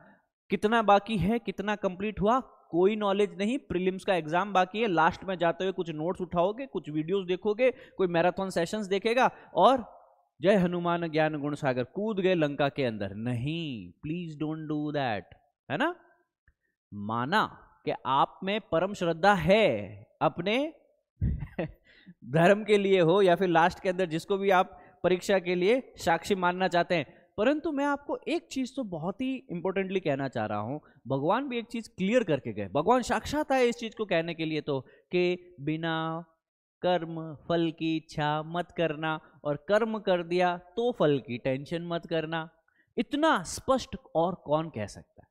कितना बाकी है, कितना कंप्लीट हुआ, कोई नॉलेज नहीं, प्रीलिम्स का एग्जाम बाकी है, लास्ट में जाते हुए कुछ नोट्स उठाओगे, कुछ वीडियोस देखोगे, कोई मैराथन सेशंस देखेगा, और जय हनुमान ज्ञान गुण सागर, कूद गए लंका के अंदर। नहीं, प्लीज डोंट डू दैट, है ना। माना कि आप में परम श्रद्धा है अपने धर्म के लिए हो, या फिर लास्ट के अंदर जिसको भी आप परीक्षा के लिए साक्षी मानना चाहते हैं, परंतु मैं आपको एक चीज तो बहुत ही इंपॉर्टेंटली कहना चाह रहा हूं। भगवान भी एक चीज क्लियर करके गए, भगवान साक्षात आए इस चीज को कहने के लिए तो, कि बिना कर्म फल की इच्छा मत करना, और कर्म कर दिया तो फल की टेंशन मत करना। इतना स्पष्ट और कौन कह सकता है,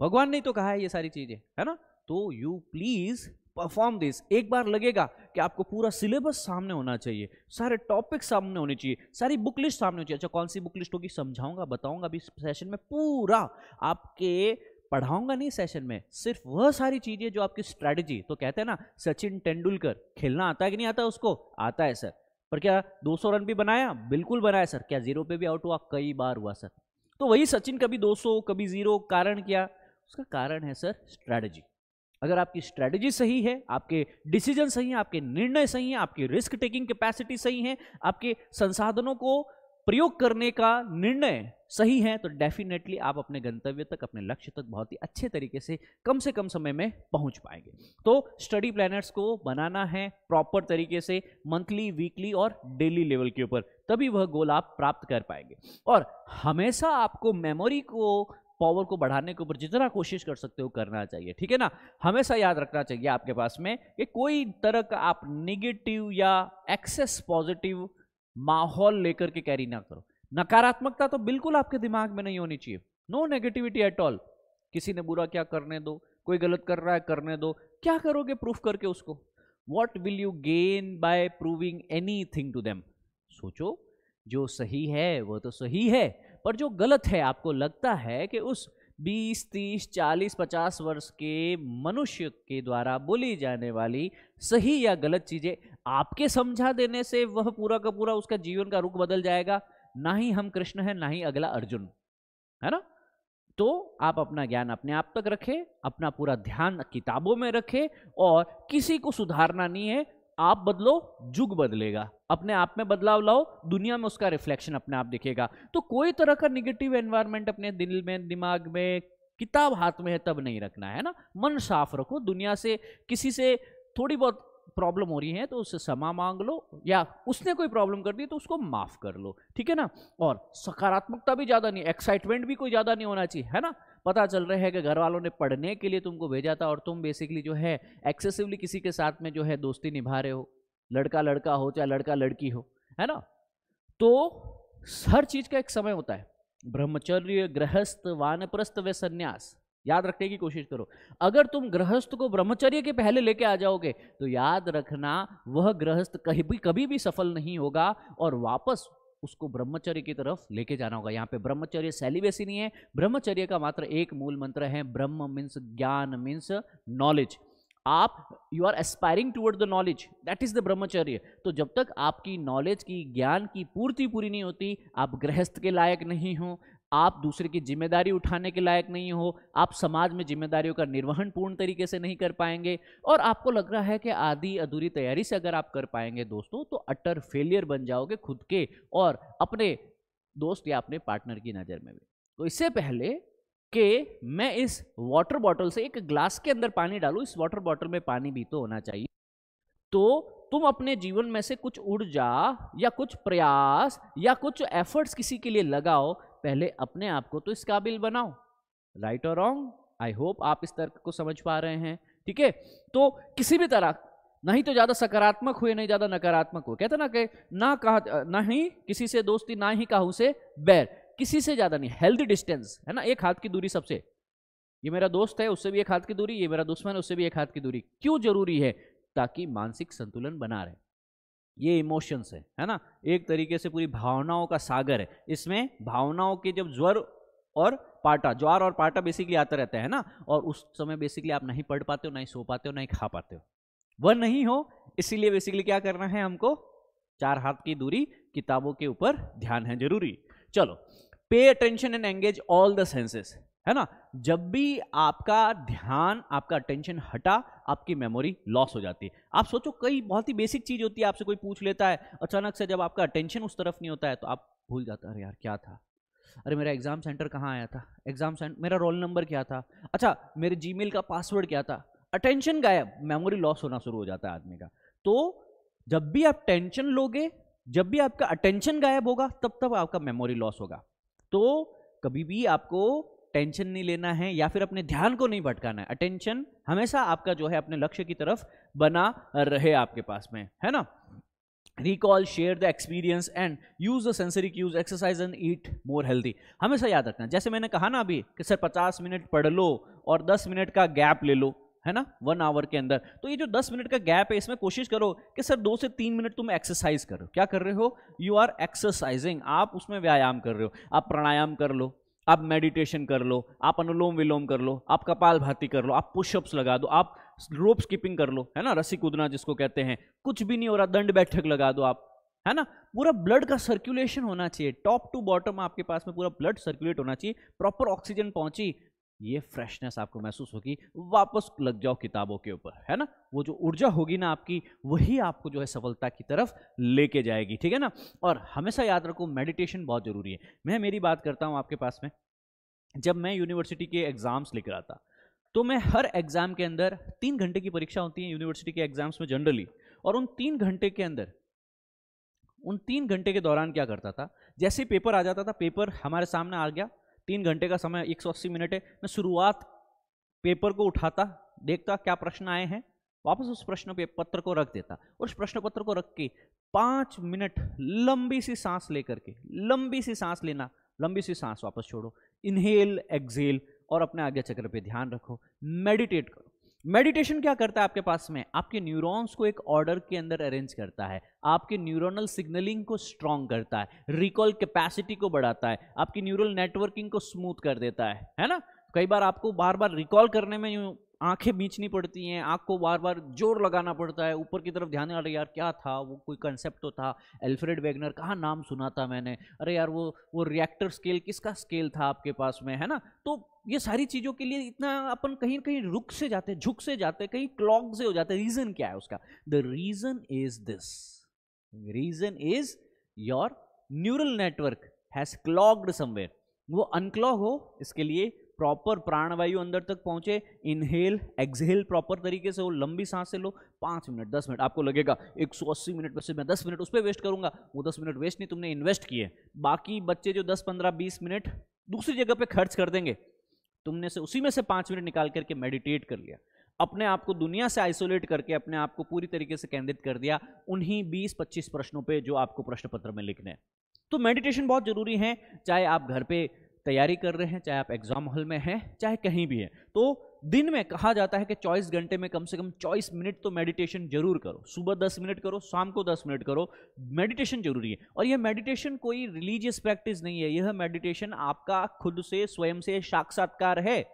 भगवान ने तो कहा है ये सारी चीजें, है ना। तो यू प्लीज परफॉर्म दिस। एक बार लगेगा कि आपको पूरा सिलेबस सामने होना चाहिए, सारे टॉपिक सामने होने चाहिए, सारी बुक लिस्ट सामने होनी चाहिए। अच्छा, कौन सी बुक लिस्ट होगी समझाऊंगा, बताऊंगा अभी सेशन में, पूरा आपके पढ़ाऊंगा नहीं सेशन में, सिर्फ वह सारी चीजें जो आपकी स्ट्रैटेजी। तो कहते हैं ना, सचिन तेंदुलकर खेलना आता है कि नहीं आता? उसको आता है सर, पर क्या दो सौ रन भी बनाया? बिल्कुल बनाया सर। क्या जीरो पे भी आउट हुआ? कई बार हुआ सर। तो वही सचिन कभी दो सौ कभी जीरो, कारण क्या? उसका कारण है सर स्ट्रैटेजी। अगर आपकी स्ट्रैटेजी सही है, आपके डिसीजन सही है, आपके निर्णय सही है, आपकी रिस्क टेकिंग कैपेसिटी सही है, आपके संसाधनों को प्रयोग करने का निर्णय सही है, तो डेफिनेटली आप अपने गंतव्य तक, अपने लक्ष्य तक बहुत ही अच्छे तरीके से कम से कम समय में पहुंच पाएंगे। तो स्टडी प्लानर्स को बनाना है प्रॉपर तरीके से, मंथली, वीकली और डेली लेवल के ऊपर, तभी वह गोल आप प्राप्त कर पाएंगे। और हमेशा आपको मेमोरी को, पावर को बढ़ाने के ऊपर जितना कोशिश कर सकते हो करना चाहिए, ठीक है ना। हमेशा याद रखना चाहिए आपके पास में कि कोई तरह का आप निगेटिव या एक्सेस पॉजिटिव माहौल लेकर के कैरी ना करो। नकारात्मकता तो बिल्कुल आपके दिमाग में नहीं होनी चाहिए, नो नेगेटिविटी एट ऑल। किसी ने बुरा क्या, करने दो। कोई गलत कर रहा है, करने दो। क्या करोगे प्रूफ करके उसको? What will you gain by proving anything to them? सोचो, जो सही है वो तो सही है, पर जो गलत है आपको लगता है कि उस बीस, तीस, चालीस, पचास वर्ष के मनुष्य के द्वारा बोली जाने वाली सही या गलत चीजें आपके समझा देने से वह पूरा का पूरा उसका जीवन का रुख बदल जाएगा। ना ही हम कृष्ण हैं, ना ही अगला अर्जुन, है ना। तो आप अपना ज्ञान अपने आप तक रखें, अपना पूरा ध्यान किताबों में रखें, और किसी को सुधारना नहीं है। आप बदलो, जुग बदलेगा। अपने आप में बदलाव लाओ, दुनिया में उसका रिफ्लेक्शन अपने आप दिखेगा। तो कोई तरह का निगेटिव एनवायरनमेंट अपने दिल में, दिमाग में, किताब हाथ में है तब नहीं रखना, है ना। मन साफ रखो, दुनिया से, किसी से थोड़ी बहुत प्रॉब्लम हो रही है तो उससे क्षमा मांग लो, या उसने कोई प्रॉब्लम कर दी तो उसको माफ कर लो, ठीक है ना। और सकारात्मकता भी ज्यादा नहीं, एक्साइटमेंट भी कोई ज्यादा नहीं होना चाहिए, है ना। पता चल रहा है कि घर वालों ने पढ़ने के लिए तुमको भेजा था और तुम बेसिकली जो है एक्सेसिवली किसी के साथ में जो है दोस्ती निभा रहे हो, लड़का लड़का हो चाहे लड़का लड़की हो, है ना। तो हर चीज का एक समय होता है। ब्रह्मचर्य, गृहस्थ, वानप्रस्थ व सन्यास, याद रखने की कोशिश करो। अगर तुम गृहस्थ को ब्रह्मचर्य के पहले लेके आ जाओगे तो याद रखना वह गृहस्थ कहीं भी कभी भी सफल नहीं होगा, और वापस उसको ब्रह्मचर्य की तरफ लेके जाना होगा। यहाँ पे ब्रह्मचर्य सेलिबेसी नहीं है, ब्रह्मचर्य का मात्र एक मूल मंत्र है, ब्रह्म मीन्स ज्ञान, मीन्स नॉलेज। आप, you are aspiring toward the knowledge, that is the brahmacharya. तो जब तक आपकी नॉलेज की, ज्ञान की पूर्ति पूरी नहीं होती, आप गृहस्थ के लायक नहीं हो, आप दूसरे की जिम्मेदारी उठाने के लायक नहीं हो, आप समाज में जिम्मेदारियों का निर्वहन पूर्ण तरीके से नहीं कर पाएंगे, और आपको लग रहा है कि आधी अधूरी तैयारी से अगर आप कर पाएंगे दोस्तों, तो अटर फेलियर बन जाओगे खुद के और अपने दोस्त या अपने पार्टनर की नज़र में भी। तो इससे पहले कि मैं इस वाटर बॉटल से एक ग्लास के अंदर पानी डालूँ, इस वाटर बॉटल में पानी भी तो होना चाहिए। तो तुम अपने जीवन में से कुछ ऊर्जा या कुछ प्रयास या कुछ एफर्ट्स किसी के लिए लगाओ, पहले अपने आप को तो इस काबिल बनाओ। राइट और रॉन्ग, आई होप आप इस तर्क को समझ पा रहे हैं, ठीक है। तो किसी भी तरह, नहीं तो ज्यादा सकारात्मक हुए, नहीं ज्यादा नकारात्मक हुए, कहते ना कि ना कहा, ना ही किसी से दोस्ती, ना ही काहू से बैर, किसी से ज्यादा नहीं, हेल्दी डिस्टेंस, है ना। एक हाथ की दूरी सबसे, ये मेरा दोस्त है उससे भी एक हाथ की दूरी, ये मेरा दुश्मन है उससे भी एक हाथ की दूरी। क्यों जरूरी है? ताकि मानसिक संतुलन बना रहे। ये इमोशंस है, है ना, एक तरीके से पूरी भावनाओं का सागर है। इसमें भावनाओं के जब ज्वर और पाटा, ज्वार और पाटा बेसिकली आते रहते हैं ना, और उस समय बेसिकली आप नहीं पढ़ पाते हो, नहीं सो पाते हो, नहीं खा पाते हो, वह नहीं हो। इसीलिए बेसिकली क्या करना है हमको? चार हाथ की दूरी, किताबों के ऊपर ध्यान है जरूरी। चलो, pay attention and engage all the senses, है ना, जब भी आपका ध्यान, आपका अटेंशन हटा, आपकी मेमोरी लॉस हो जाती है। आप सोचो, कई बहुत ही बेसिक चीज़ होती है, आपसे कोई पूछ लेता है, अचानक से जब आपका अटेंशन उस तरफ नहीं होता है तो आप भूल जाते हैं, अरे यार क्या था, अरे मेरा एग्ज़ाम सेंटर कहाँ आया था, एग्ज़ाम सेंटर मेरा रोल नंबर क्या था, अच्छा मेरे जीमेल का पासवर्ड क्या था, अटेंशन गायब, मेमोरी लॉस होना शुरू हो जाता है आदमी का। तो जब भी आप टेंशन लोगे, जब भी आपका अटेंशन गायब होगा, तब तब आपका मेमोरी लॉस होगा। तो कभी भी आपको टेंशन नहीं लेना है या फिर अपने ध्यान को नहीं भटकाना है। अटेंशन हमेशा आपका जो है अपने लक्ष्य की तरफ बना रहे आपके पास में, है ना। Recall, share the experience and use the sensory cues, exercise and eat more healthy. हमेशा याद रखना, जैसे मैंने कहा ना अभी कि सर पचास मिनट पढ़ लो और दस मिनट का गैप ले लो, है ना, वन आवर के अंदर। तो ये जो दस मिनट का गैप है, इसमें कोशिश करो कि सर दो से तीन मिनट तुम एक्सरसाइज करो। क्या कर रहे हो? यू आर एक्सरसाइजिंग, आप उसमें व्यायाम कर रहे हो। आप प्राणायाम कर लो, आप मेडिटेशन कर लो, आप अनुलोम विलोम कर लो, आप कपालभाति कर लो, आप पुशअप्स लगा दो, आप रोप स्किपिंग कर लो, है ना, रस्सी कूदना जिसको कहते हैं। कुछ भी नहीं हो रहा, दंड बैठक लगा दो आप, है ना। पूरा ब्लड का सर्कुलेशन होना चाहिए, टॉप टू बॉटम आपके पास में पूरा ब्लड सर्कुलेट होना चाहिए, प्रॉपर ऑक्सीजन पहुंची, ये फ्रेशनेस आपको महसूस होगी। वापस लग जाओ किताबों के ऊपर, है ना। वो जो ऊर्जा होगी ना आपकी, वही आपको जो है सफलता की तरफ लेके जाएगी, ठीक है ना। और हमेशा याद रखो, मेडिटेशन बहुत ज़रूरी है। मैं मेरी बात करता हूँ आपके पास में, जब मैं यूनिवर्सिटी के एग्ज़ाम्स लिख रहा था तो मैं हर एग्ज़ाम के अंदर तीन घंटे की परीक्षा होती है यूनिवर्सिटी के एग्ज़ाम्स में जनरली, और उन तीन घंटे के अंदर, उन तीन घंटे के दौरान क्या करता था, जैसे ही पेपर आ जाता था, पेपर हमारे सामने आ गया, तीन घंटे का समय, एक सौ अस्सी मिनट है, मैं शुरुआत पेपर को उठाता, देखता क्या प्रश्न आए हैं, वापस उस प्रश्न पत्र को रख देता, उस प्रश्न पत्र को रख के पाँच मिनट लंबी सी सांस लेकर के, लंबी सी सांस लेना, लंबी सी सांस वापस छोड़ो, इनहेल एक्सहेल, और अपने आज्ञा चक्र पे ध्यान रखो, मेडिटेट करो। मेडिटेशन क्या करता है आपके पास में, आपके न्यूरॉन्स को एक ऑर्डर के अंदर अरेंज करता है, आपके न्यूरोनल सिग्नलिंग को स्ट्रॉन्ग करता है, रिकॉल कैपेसिटी को बढ़ाता है, आपकी न्यूरल नेटवर्किंग को स्मूथ कर देता है, है ना। कई बार आपको बार बार रिकॉल करने में यूँ आंखें बींचनी पड़ती हैं, आँख को बार बार जोर लगाना पड़ता है, ऊपर की तरफ ध्यान आ रहा है, यार क्या था वो, कोई कंसेप्ट तो था, अल्फ्रेड वेगनर, कहाँ नाम सुना था मैंने, अरे यार वो वो रिएक्टर स्केल, किसका स्केल था आपके पास में, है ना। तो ये सारी चीज़ों के लिए इतना अपन कहीं कहीं रुक से जाते, झुक से जाते, कहीं क्लॉग से हो जाते। रीज़न क्या है उसका? The reason is this, reason is your neural network has clogged somewhere. वो अनक्लॉग हो, इसके लिए प्रॉपर प्राणवायु अंदर तक पहुंचे, इनहेल एक्सहेल प्रॉपर तरीके से हो, लंबी सांस से लो, पाँच मिनट दस मिनट आपको लगेगा एक सौ अस्सी मिनट में से मैं दस मिनट उस पर वेस्ट करूंगा, वो दस मिनट वेस्ट नहीं, तुमने इन्वेस्ट किए। बाकी बच्चे जो दस पंद्रह बीस मिनट दूसरी जगह पे खर्च कर देंगे, तुमने से उसी में से पाँच मिनट निकाल करके मेडिटेट कर लिया, अपने आप को दुनिया से आइसोलेट करके अपने आप को पूरी तरीके से केंद्रित कर दिया उन्हीं बीस पच्चीस प्रश्नों पर जो आपको प्रश्न पत्र में लिखने हैं। तो मेडिटेशन बहुत ज़रूरी है, चाहे आप घर पर तैयारी कर रहे हैं, चाहे आप एग्जाम हॉल में हैं, चाहे कहीं भी हैं। तो दिन में कहा जाता है कि चौबीस घंटे में कम से कम चौबीस मिनट तो मेडिटेशन जरूर करो। सुबह दस मिनट करो, शाम को दस मिनट करो, मेडिटेशन जरूरी है। और यह मेडिटेशन कोई रिलीजियस प्रैक्टिस नहीं है, यह मेडिटेशन आपका खुद से, स्वयं से साक्षात्कार है।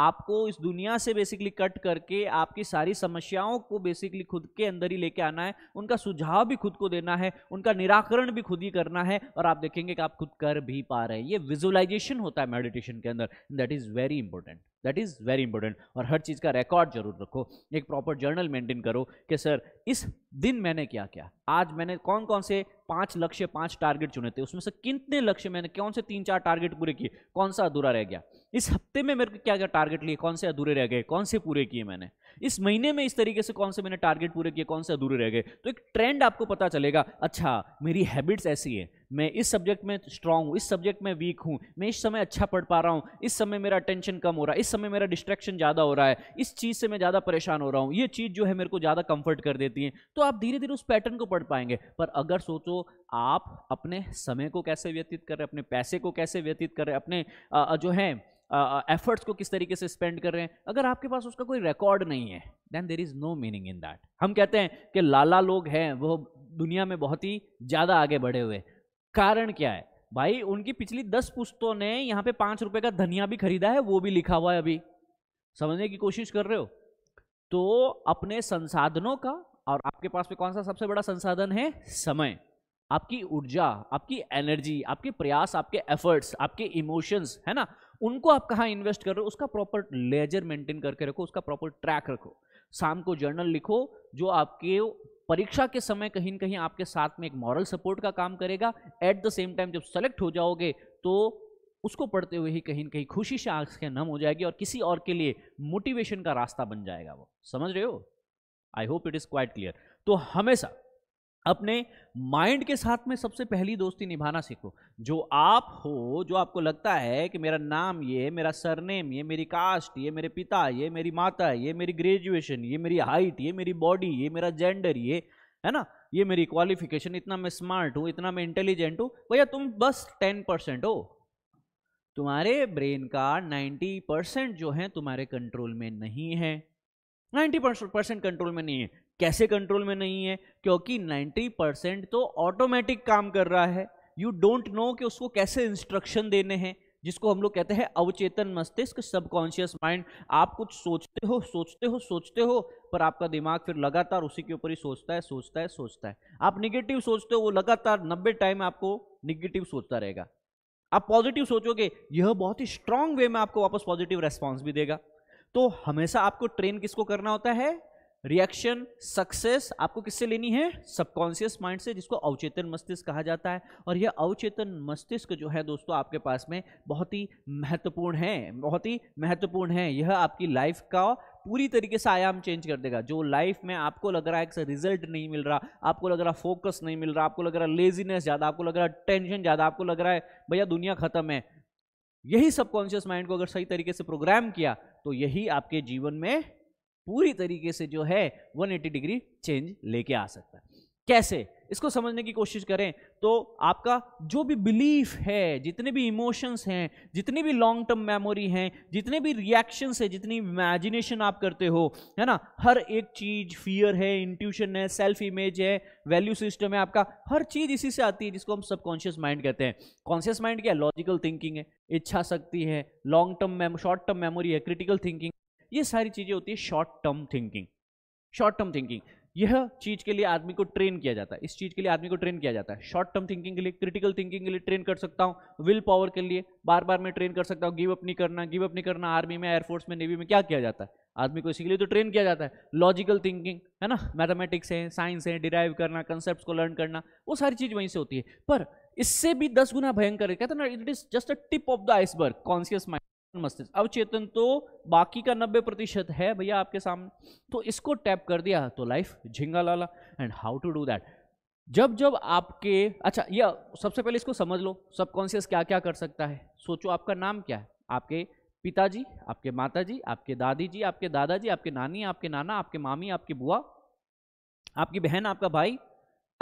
आपको इस दुनिया से बेसिकली कट करके आपकी सारी समस्याओं को बेसिकली खुद के अंदर ही लेके आना है, उनका सुझाव भी खुद को देना है, उनका निराकरण भी खुद ही करना है, और आप देखेंगे कि आप खुद कर भी पा रहे हैं। ये विजुअलाइजेशन होता है मेडिटेशन के अंदर, that is very important, that is very important. और हर चीज़ का रिकॉर्ड जरूर रखो, एक प्रॉपर जर्नल मेंटेन करो कि सर इस दिन मैंने क्या क्या, आज मैंने कौन कौन से पाँच लक्ष्य, पाँच टारगेट चुने थे, उसमें से कितने लक्ष्य मैंने, कौन से तीन चार टारगेट पूरे किए, कौन सा अधूरा रह गया, इस हफ्ते में मेरे को क्या क्या टारगेट लिए, कौन से अधूरे रह गए, कौन से पूरे किए मैंने, इस महीने में इस तरीके से कौन से मैंने टारगेट पूरे किए, कौन से अधूरे रह गए। तो एक ट्रेंड आपको पता चलेगा, अच्छा मेरी हैबिट्स ऐसी है, मैं इस सब्जेक्ट में स्ट्रांग हूँ, इस सब्जेक्ट में वीक हूँ, मैं इस समय अच्छा पढ़ पा रहा हूँ, इस समय मेरा टेंशन कम हो रहा है, इस समय मेरा डिस्ट्रैक्शन ज़्यादा हो रहा है, इस चीज़ से मैं ज़्यादा परेशान हो रहा हूँ, ये चीज़ जो है मेरे को ज़्यादा कंफर्ट कर देती है। तो आप धीरे धीरे उस पैटर्न को पढ़ पाएंगे। पर अगर सोचो आप अपने समय को कैसे व्यतीत कर रहे हैं, अपने पैसे को कैसे व्यतीत कर रहे हैं, अपने जो है एफर्ट्स uh, को किस तरीके से स्पेंड कर रहे हैं, अगर आपके पास उसका कोई रिकॉर्ड नहीं है, then there is no meaning in that. हम कहते हैं कि लाला लोग हैं वो दुनिया में बहुत ही ज़्यादा आगे बढ़े हुए, कारण क्या है भाई? उनकी पिछली दस पुस्तकों ने यहाँ पे पाँच रुपये का धनिया भी खरीदा है, वो भी लिखा हुआ है। अभी समझने की कोशिश कर रहे हो? तो अपने संसाधनों का, और आपके पास में कौन सा सबसे बड़ा संसाधन है? समय। आपकी ऊर्जा, आपकी एनर्जी, आपके प्रयास, आपके एफर्ट्स, आपके इमोशंस, है ना, उनको आप कहाँ इन्वेस्ट कर रहे हो उसका प्रॉपर लेजर मेंटेन करके रखो, उसका प्रॉपर ट्रैक रखो। शाम को जर्नल लिखो जो आपके परीक्षा के समय कहीं न कहीं आपके साथ में एक मॉरल सपोर्ट का काम करेगा। एट द सेम टाइम जब सेलेक्ट हो जाओगे तो उसको पढ़ते हुए ही कहीं न कहीं खुशी से आंखें नम हो जाएगी और किसी और के लिए मोटिवेशन का रास्ता बन जाएगा वो। समझ रहे हो? I hope it is quite clear. तो हमेशा अपने माइंड के साथ में सबसे पहली दोस्ती निभाना सीखो। जो आप हो, जो आपको लगता है कि मेरा नाम ये, मेरा सरनेम ये, मेरी कास्ट ये, मेरे पिता ये, मेरी माता ये, मेरी ग्रेजुएशन ये, मेरी हाइट ये, मेरी बॉडी ये, मेरा जेंडर ये, है ना, ये मेरी क्वालिफिकेशन, इतना मैं स्मार्ट हूँ, इतना मैं इंटेलिजेंट हूँ, भैया तुम बस टेन परसेंट हो। तुम्हारे ब्रेन का नाइन्टी परसेंट जो है तुम्हारे कंट्रोल में नहीं है। नाइन्टी परसेंट कंट्रोल में नहीं है। कैसे कंट्रोल में नहीं है? क्योंकि नब्बे परसेंट तो ऑटोमेटिक काम कर रहा है। यू डोंट नो कि उसको कैसे इंस्ट्रक्शन देने हैं, जिसको हम लोग कहते हैं अवचेतन मस्तिष्क, सबकॉन्शियस माइंड। आप कुछ सोचते हो सोचते हो सोचते हो पर आपका दिमाग फिर लगातार उसी के ऊपर ही सोचता है सोचता है सोचता है। आप निगेटिव सोचते हो, वो लगातार नब्बे टाइम आपको निगेटिव सोचता रहेगा। आप पॉजिटिव सोचोगे, यह बहुत ही स्ट्रांग वे में आपको वापस पॉजिटिव रेस्पॉन्स भी देगा। तो हमेशा आपको ट्रेन किसको करना होता है? रिएक्शन सक्सेस आपको किससे लेनी है? सबकॉन्शियस माइंड से, जिसको अवचेतन मस्तिष्क कहा जाता है। और यह अवचेतन मस्तिष्क जो है दोस्तों आपके पास में बहुत ही महत्वपूर्ण है, बहुत ही महत्वपूर्ण है। यह आपकी लाइफ का पूरी तरीके से आयाम चेंज कर देगा। जो लाइफ में आपको लग रहा है कि रिजल्ट नहीं मिल रहा, आपको लग रहा फोकस नहीं मिल रहा, आपको लग रहा लेजीनेस ज़्यादा, आपको लग रहा टेंशन ज़्यादा, आपको लग रहा है भैया दुनिया खत्म है, यही सबकॉन्शियस माइंड को अगर सही तरीके से प्रोग्राम किया तो यही आपके जीवन में पूरी तरीके से जो है एक सौ अस्सी डिग्री चेंज लेके आ सकता है। कैसे, इसको समझने की कोशिश करें तो आपका जो भी बिलीफ है, जितने भी इमोशंस हैं, जितनी भी लॉन्ग टर्म मेमोरी हैं, जितने भी रिएक्शंस है, जितनी इमेजिनेशन आप करते हो, है ना, हर एक चीज, फियर है, इंट्यूशन है, सेल्फ इमेज है, वैल्यू सिस्टम है आपका, हर चीज इसी से आती है, जिसको हम सबकॉन्शियस माइंड कहते हैं। कॉन्शियस माइंड क्या है? लॉजिकल थिंकिंग है, इच्छा शक्ति है, long term short term memory है, क्रिटिकल थिंकिंग, ये सारी चीज़ें होती है short term thinking. Short term thinking यह चीज़ के लिए आदमी को ट्रेन किया जाता है, इस चीज़ के लिए आदमी को ट्रेन किया जाता है। शॉर्ट टर्म थिंकिंग के लिए, क्रिटिकल थिंकिंग के लिए ट्रेन कर सकता हूँ, विल पावर के लिए बार बार मैं ट्रेन कर सकता हूँ, गिव अप नहीं करना, गिव अप नहीं करना आर्मी में, एयरफोर्स में, नेवी में क्या किया जाता है आदमी को, इसी के लिए तो ट्रेन किया जाता है। लॉजिकल थिंकिंग, है ना, मैथमेटिक्स है, साइंस है, डिराइव करना, कंसेप्ट को लर्न करना, वो सारी चीज़ वहीं से होती है। पर इससे भी दस गुना भयंकर है, कहते हैं ना, it is just a tip of the iceberg, conscious mind मस्तिष्क। अवचेतन तो बाकी का नब्बे प्रतिशत है भैया आपके सामने, तो इसको टैप कर दिया तो लाइफ झिंगा लाला। And how to do that, जब जब आपके, अच्छा ये सबसे पहले इसको समझ लो, सबकॉन्शियस क्या क्या कर सकता है। सोचो आपका नाम क्या है, आपके पिताजी, आपके माताजी, आपके दादी जी, आपके दादाजी, आपके नानी, आपके नाना, आपके मामी, आपकी बुआ, आपकी बहन, आपका भाई,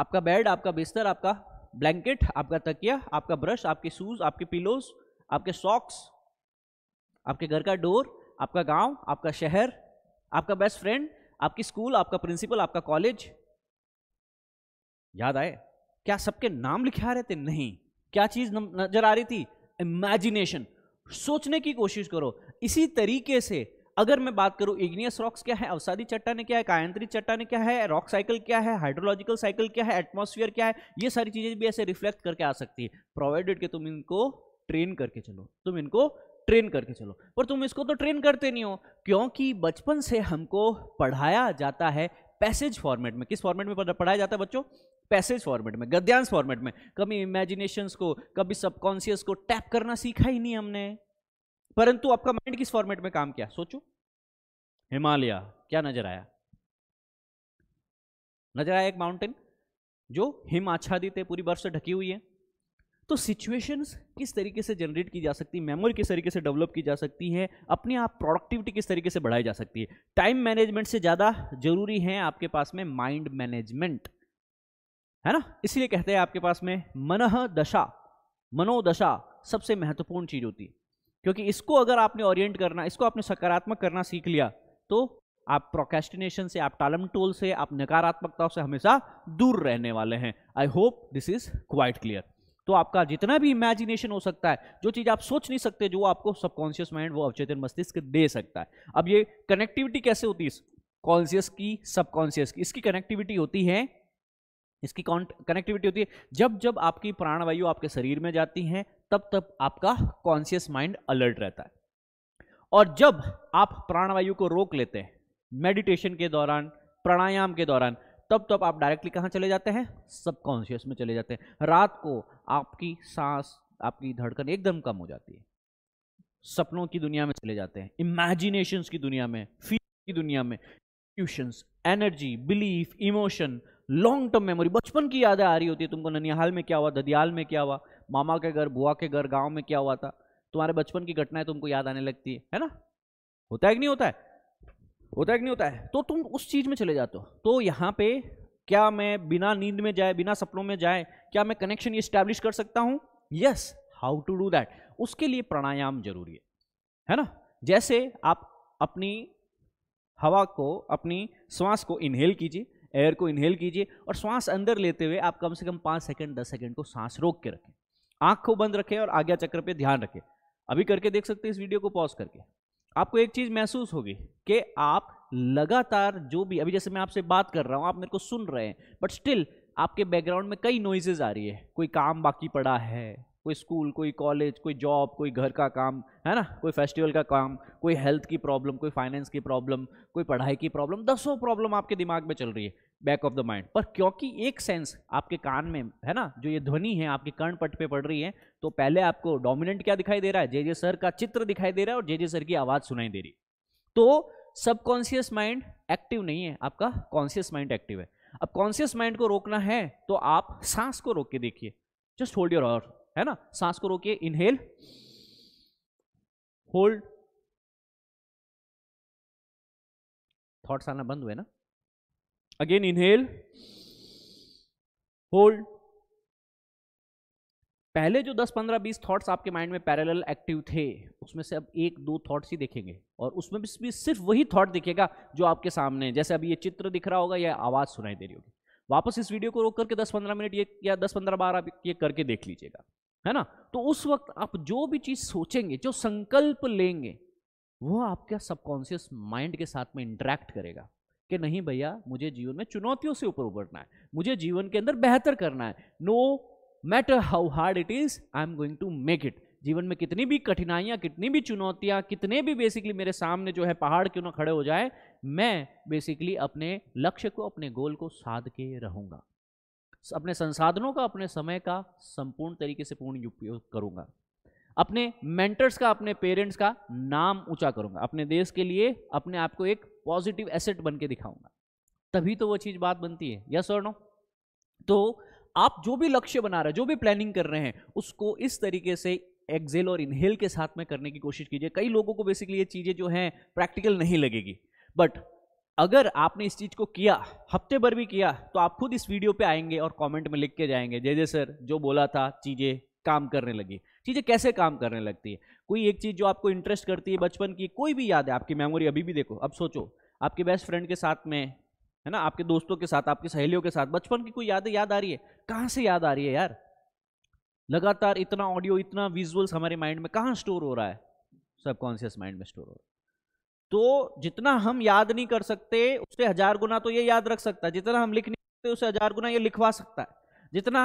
आपका बेड, आपका बिस्तर, आपका ब्लैंकेट, आपका तकिया, आपका ब्रश, आपके शूज, आपके पिलोज, आपके सॉक्स, आपके घर का डोर, आपका गांव, आपका शहर, आपका बेस्ट फ्रेंड, आपकी स्कूल, आपका प्रिंसिपल, आपका कॉलेज। याद आए? क्या सबके नाम लिखे आ रहे थे? नहीं। क्या चीज नजर आ रही थी? इमेजिनेशन। सोचने की कोशिश करो। इसी तरीके से अगर मैं बात करूं, इग्नियस रॉक्स क्या है, अवसादी चट्टानें क्या है, कायांतरित चट्टानें क्या है, रॉक साइकिल क्या है, हाइड्रोलॉजिकल साइकिल क्या है, एटमोस्फियर क्या है, ये सारी चीजें भी ऐसे रिफ्लेक्ट करके आ सकती है, प्रोवाइडेड कि तुम इनको ट्रेन करके चलो, तुम इनको ट्रेन करके चलो। पर तुम इसको तो ट्रेन करते नहीं हो, क्योंकि बचपन से हमको पढ़ाया जाता है पैसेज फॉर्मेट में। किस फॉर्मेट में पढ़ाया जाता है बच्चों? पैसेज फॉर्मेट में, गद्यांश फॉर्मेट में। कभी इमेजिनेशंस को, कभी सबकॉन्शियस को टैप करना सीखा ही नहीं हमने। परंतु आपका माइंड किस फॉर्मेट में काम किया सोचो? हिमालय। क्या नजर आया? नजर आया एक माउंटेन जो हिम आच्छादित है, पूरी बर्फ से ढकी हुई है। तो सिचुएशंस किस तरीके से जनरेट की जा सकती है, मेमोरी किस तरीके से डेवलप की जा सकती है, अपने आप प्रोडक्टिविटी किस तरीके से बढ़ाई जा सकती है। टाइम मैनेजमेंट से ज़्यादा जरूरी है आपके पास में माइंड मैनेजमेंट, है ना। इसीलिए कहते हैं आपके पास में मनः दशा, मनोदशा सबसे महत्वपूर्ण चीज़ होती है, क्योंकि इसको अगर आपने ओरिएंट करना, इसको आपने सकारात्मक करना सीख लिया तो आप प्रोक्रेस्टिनेशन से, आप टालम टोल से, आप नकारात्मकता से हमेशा दूर रहने वाले हैं। I hope this is quite clear. तो आपका जितना भी इमेजिनेशन हो सकता है, जो चीज़ आप सोच नहीं सकते, जो आपको सबकॉन्शियस माइंड, वो अवचेतन मस्तिष्क दे सकता है। अब ये कनेक्टिविटी कैसे होती है कॉन्शियस की सबकॉन्शियस की? इसकी कनेक्टिविटी होती है इसकी कनेक्टिविटी होती है, जब जब आपकी प्राणवायु आपके शरीर में जाती है तब तब आपका कॉन्शियस माइंड अलर्ट रहता है, और जब आप प्राणवायु को रोक लेते हैं मेडिटेशन के दौरान, प्राणायाम के दौरान, तब तब आप डायरेक्टली कहाँ चले जाते हैं, सबकॉन्शियस में चले जाते हैं। रात को आपकी सांस, आपकी धड़कन एकदम कम हो जाती है, सपनों की दुनिया में चले जाते हैं, इमेजिनेशंस की दुनिया में, फील की दुनिया में, intuitions, energy, belief, emotion, long term memory, बचपन की यादें आ रही होती है तुमको, ननिहाल में क्या हुआ, ददियाल में क्या हुआ, मामा के घर, बुआ के घर, गाँव में क्या हुआ था, तुम्हारे बचपन की घटनाएं तुमको याद आने लगती है, है ना? होता है कि नहीं होता है, होता है कि नहीं होता है? तो तुम उस चीज में चले जाते हो। तो यहाँ पे क्या मैं बिना नींद में जाए, बिना सपनों में जाए, क्या मैं कनेक्शन एस्टैब्लिश कर सकता हूँ? Yes, how to do that, उसके लिए प्राणायाम जरूरी है, है ना? जैसे आप अपनी हवा को, अपनी श्वास को इनहेल कीजिए, एयर को इनहेल कीजिए, और श्वास अंदर लेते हुए आप कम से कम पाँच सेकेंड दस सेकेंड को सांस रोक के रखें, आँख को बंद रखें और आज्ञा चक्र पर ध्यान रखें। अभी करके देख सकते हैं इस वीडियो को पॉज करके, आपको एक चीज महसूस होगी कि आप लगातार जो भी, अभी जैसे मैं आपसे बात कर रहा हूं, आप मेरे को सुन रहे हैं, बट स्टिल आपके बैकग्राउंड में कई नॉइजेज आ रही है, कोई काम बाकी पड़ा है, कोई स्कूल, कोई कॉलेज, कोई जॉब, कोई घर का काम, है ना, कोई फेस्टिवल का काम, कोई हेल्थ की प्रॉब्लम, कोई फाइनेंस की प्रॉब्लम, कोई पढ़ाई की प्रॉब्लम, दसों प्रॉब्लम आपके दिमाग में चल रही है, बैक ऑफ द माइंड पर, क्योंकि एक सेंस आपके कान में है ना, जो ये ध्वनि है आपके कर्णपट पे पड़ रही है, तो पहले आपको डोमिनेंट क्या दिखाई दे रहा है, जे जे सर का चित्र दिखाई दे रहा है और जे जे सर की आवाज़ सुनाई दे रही है। तो सबकॉन्शियस माइंड एक्टिव नहीं है, आपका कॉन्शियस माइंड एक्टिव है। अब कॉन्शियस माइंड को रोकना है तो आप सांस को रोक के देखिए, जस्ट होल्ड योर ब्रेथ, है ना, सांस को रोकिए, इनहेल, होल्ड, थॉट्स आना बंद हुए ना, अगेन इनहेल, होल्ड। पहले जो दस पंद्रह बीस थॉट्स आपके माइंड में पैरेलल एक्टिव थे, उसमें से अब एक दो थॉट्स ही देखेंगे, और उसमें भी सिर्फ वही थॉट दिखेगा जो आपके सामने है, जैसे अभी ये चित्र दिख रहा होगा या आवाज़ सुनाई दे रही होगी। वापस इस वीडियो को रोक करके दस पंद्रह मिनट ये या दस पंद्रह बार आप ये करके देख लीजिएगा, है ना? तो उस वक्त आप जो भी चीज़ सोचेंगे, जो संकल्प लेंगे, वो आपका सबकॉन्शियस माइंड के साथ में इंटरेक्ट करेगा कि नहीं भैया, मुझे जीवन में चुनौतियों से ऊपर उभरना है, मुझे जीवन के अंदर बेहतर करना है, no matter how hard it is, I am going to make it. जीवन में कितनी भी कठिनाइयां, कितनी भी चुनौतियां, कितने भी बेसिकली मेरे सामने जो है पहाड़ क्यों ना खड़े हो जाए, मैं बेसिकली अपने लक्ष्य को, अपने गोल को साध के रहूंगा, अपने संसाधनों का, अपने समय का संपूर्ण तरीके से पूर्ण उपयोग करूंगा, अपने मेंटर्स का, अपने पेरेंट्स का नाम ऊंचा करूंगा, अपने देश के लिए अपने आप को एक पॉजिटिव एसेट बन के दिखाऊंगा, तभी तो वो चीज़ बात बनती है। यस और नो? तो आप जो भी लक्ष्य बना रहे हैं, जो भी प्लानिंग कर रहे हैं, उसको इस तरीके से एक्सेल और इनहेल के साथ में करने की कोशिश कीजिए। कई लोगों को बेसिकली ये चीज़ें जो हैं प्रैक्टिकल नहीं लगेगी, बट अगर आपने इस चीज़ को किया, हफ्ते भर भी किया, तो आप खुद इस वीडियो पर आएंगे और कॉमेंट में लिख के जाएंगे, जय जय सर जो बोला था, चीज़ें काम करने लगी। चीज़ें कैसे काम करने लगती है? कोई एक चीज़ जो आपको इंटरेस्ट करती है, बचपन की कोई भी याद है, आपकी मेमोरी अभी भी देखो, अब सोचो आपके बेस्ट फ्रेंड के साथ में, है ना, आपके दोस्तों के साथ, आपकी सहेलियों के साथ बचपन की कोई यादें याद आ रही है, कहाँ से याद आ रही है यार? लगातार इतना ऑडियो, इतना विजुअल्स हमारे माइंड में कहाँ स्टोर हो रहा है? सबकॉन्शियस माइंड में स्टोर हो रहा है। तो जितना हम याद नहीं कर सकते, उससे हजार गुना तो ये याद रख सकता है, जितना हम लिख नहीं सकते उससे हजार गुना ये लिखवा सकता है, जितना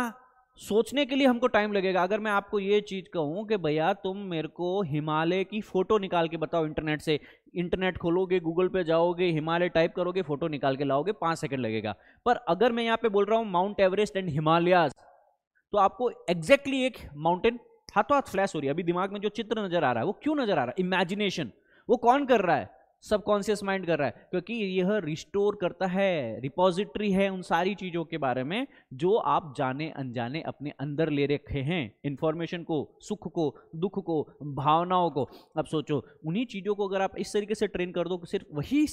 सोचने के लिए हमको टाइम लगेगा। अगर मैं आपको ये चीज़ कहूँ कि भैया तुम मेरे को हिमालय की फ़ोटो निकाल के बताओ, इंटरनेट से, इंटरनेट खोलोगे, गूगल पे जाओगे, हिमालय टाइप करोगे, फ़ोटो निकाल के लाओगे, पाँच सेकंड लगेगा। पर अगर मैं यहाँ पे बोल रहा हूँ माउंट एवरेस्ट एंड हिमालयाज, तो आपको एग्जैक्टली एक माउंटेन हाथों हाथ फ्लैश हो रही है, अभी दिमाग में जो चित्र नजर आ रहा है वो क्यों नजर आ रहा है? इमेजिनेशन। वो कौन कर रहा है? सबकॉन्शियस माइंड कर रहा है, क्योंकि यह रिस्टोर करता है, रिपोजिटरी है उन सारी चीज़ों के बारे में जो आप जाने अनजाने अपने अंदर ले रखे हैं, इन्फॉर्मेशन को, सुख को, दुख को, भावनाओं को। अब सोचो उन्हीं चीज़ों को अगर आप इस तरीके से ट्रेन कर दो कि सिर्फ वही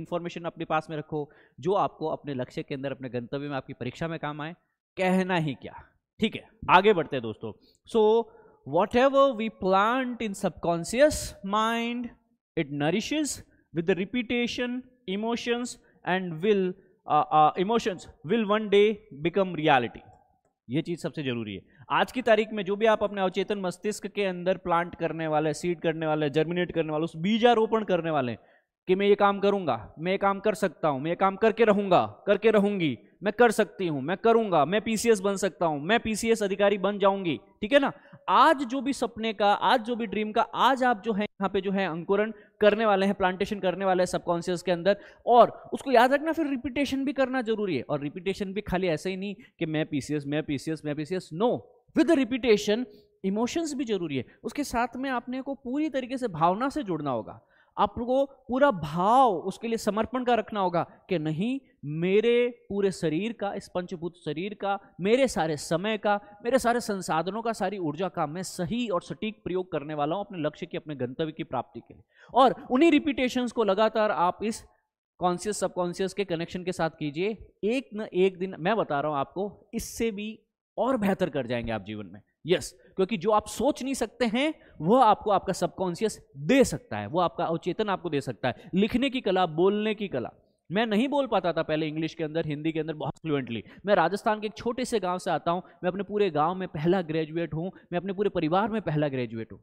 इन्फॉर्मेशन अपने पास में रखो जो आपको अपने लक्ष्य के अंदर, अपने गंतव्य में, आपकी परीक्षा में काम आए, कहना ही क्या। ठीक है, आगे बढ़ते हैं दोस्तों। So whatever we plant in subconscious mind, it nourishes with the repetition, emotions and will uh, uh, emotions will one day become reality। ये चीज़ सबसे ज़रूरी है आज की तारीख में। जो भी आप अपने अवचेतन मस्तिष्क के अंदर प्लांट करने वाले, सीड करने वाले, जर्मिनेट करने वाले, उस बीजारोपण करने वाले, कि मैं ये काम करूंगा, मैं ये काम कर सकता हूं, मैं ये काम करके रहूंगा, करके रहूंगी, मैं कर सकती हूं, मैं करूंगा, मैं पीसीएस बन सकता हूं, मैं पीसीएस अधिकारी बन जाऊंगी। ठीक है ना, आज जो भी सपने का, आज जो भी ड्रीम का, आज आप जो है यहाँ पे जो है अंकुरण करने वाले हैं, प्लांटेशन करने वाले हैं सबकॉन्शियस के अंदर। और उसको याद रखना, फिर रिपीटेशन भी करना जरूरी है। और रिपीटेशन भी खाली ऐसे ही नहीं कि मैं पीसीएस, मैं पीसीएस, मैं PCS, no, with repetition emotions भी जरूरी है। उसके साथ में आपने को पूरी तरीके से भावना से जुड़ना होगा, आपको पूरा भाव उसके लिए समर्पण का रखना होगा कि नहीं, मेरे पूरे शरीर का, इस पंचभूत शरीर का, मेरे सारे समय का, मेरे सारे संसाधनों का, सारी ऊर्जा का मैं सही और सटीक प्रयोग करने वाला हूं अपने लक्ष्य की, अपने गंतव्य की प्राप्ति के लिए। और उन्हीं रिपीटेशंस को लगातार आप इस कॉन्शियस सबकॉन्शियस के कनेक्शन के साथ कीजिए। एक न एक दिन, मैं बता रहा हूं आपको, इससे भी और बेहतर कर जाएंगे आप जीवन में। यस yes, क्योंकि जो आप सोच नहीं सकते हैं वह आपको आपका सबकॉन्शियस दे सकता है, वो आपका अवचेतन आपको दे सकता है। लिखने की कला, बोलने की कला, मैं नहीं बोल पाता था पहले इंग्लिश के अंदर, हिंदी के अंदर बहुत फ्लुएंटली। मैं राजस्थान के एक छोटे से गांव से आता हूं, मैं अपने पूरे गांव में पहला ग्रेजुएट हूं, मैं अपने पूरे परिवार में पहला ग्रेजुएट हूं।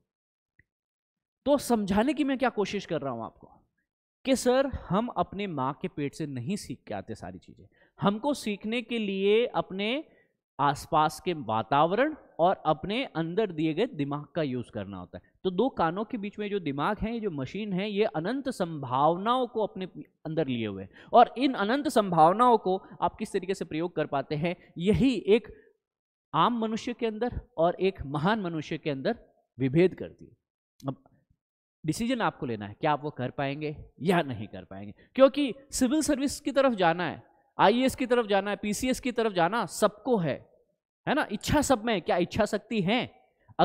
तो समझाने की मैं क्या कोशिश कर रहा हूं आपको कि सर, हम अपने माँ के पेट से नहीं सीख के आते सारी चीजें, हमको सीखने के लिए अपने आसपास के वातावरण और अपने अंदर दिए गए दिमाग का यूज करना होता है। तो दो कानों के बीच में जो दिमाग है, ये जो मशीन है, ये अनंत संभावनाओं को अपने अंदर लिए हुए, और इन अनंत संभावनाओं को आप किस तरीके से प्रयोग कर पाते हैं, यही एक आम मनुष्य के अंदर और एक महान मनुष्य के अंदर विभेद करती है। अब डिसीजन आपको लेना है, क्या आप वो कर पाएंगे या नहीं कर पाएंगे, क्योंकि सिविल सर्विस की तरफ जाना है, आईएएस की तरफ जाना है, पीसीएस की तरफ जाना सबको है, है ना। इच्छा सब में, क्या इच्छा शक्ति है?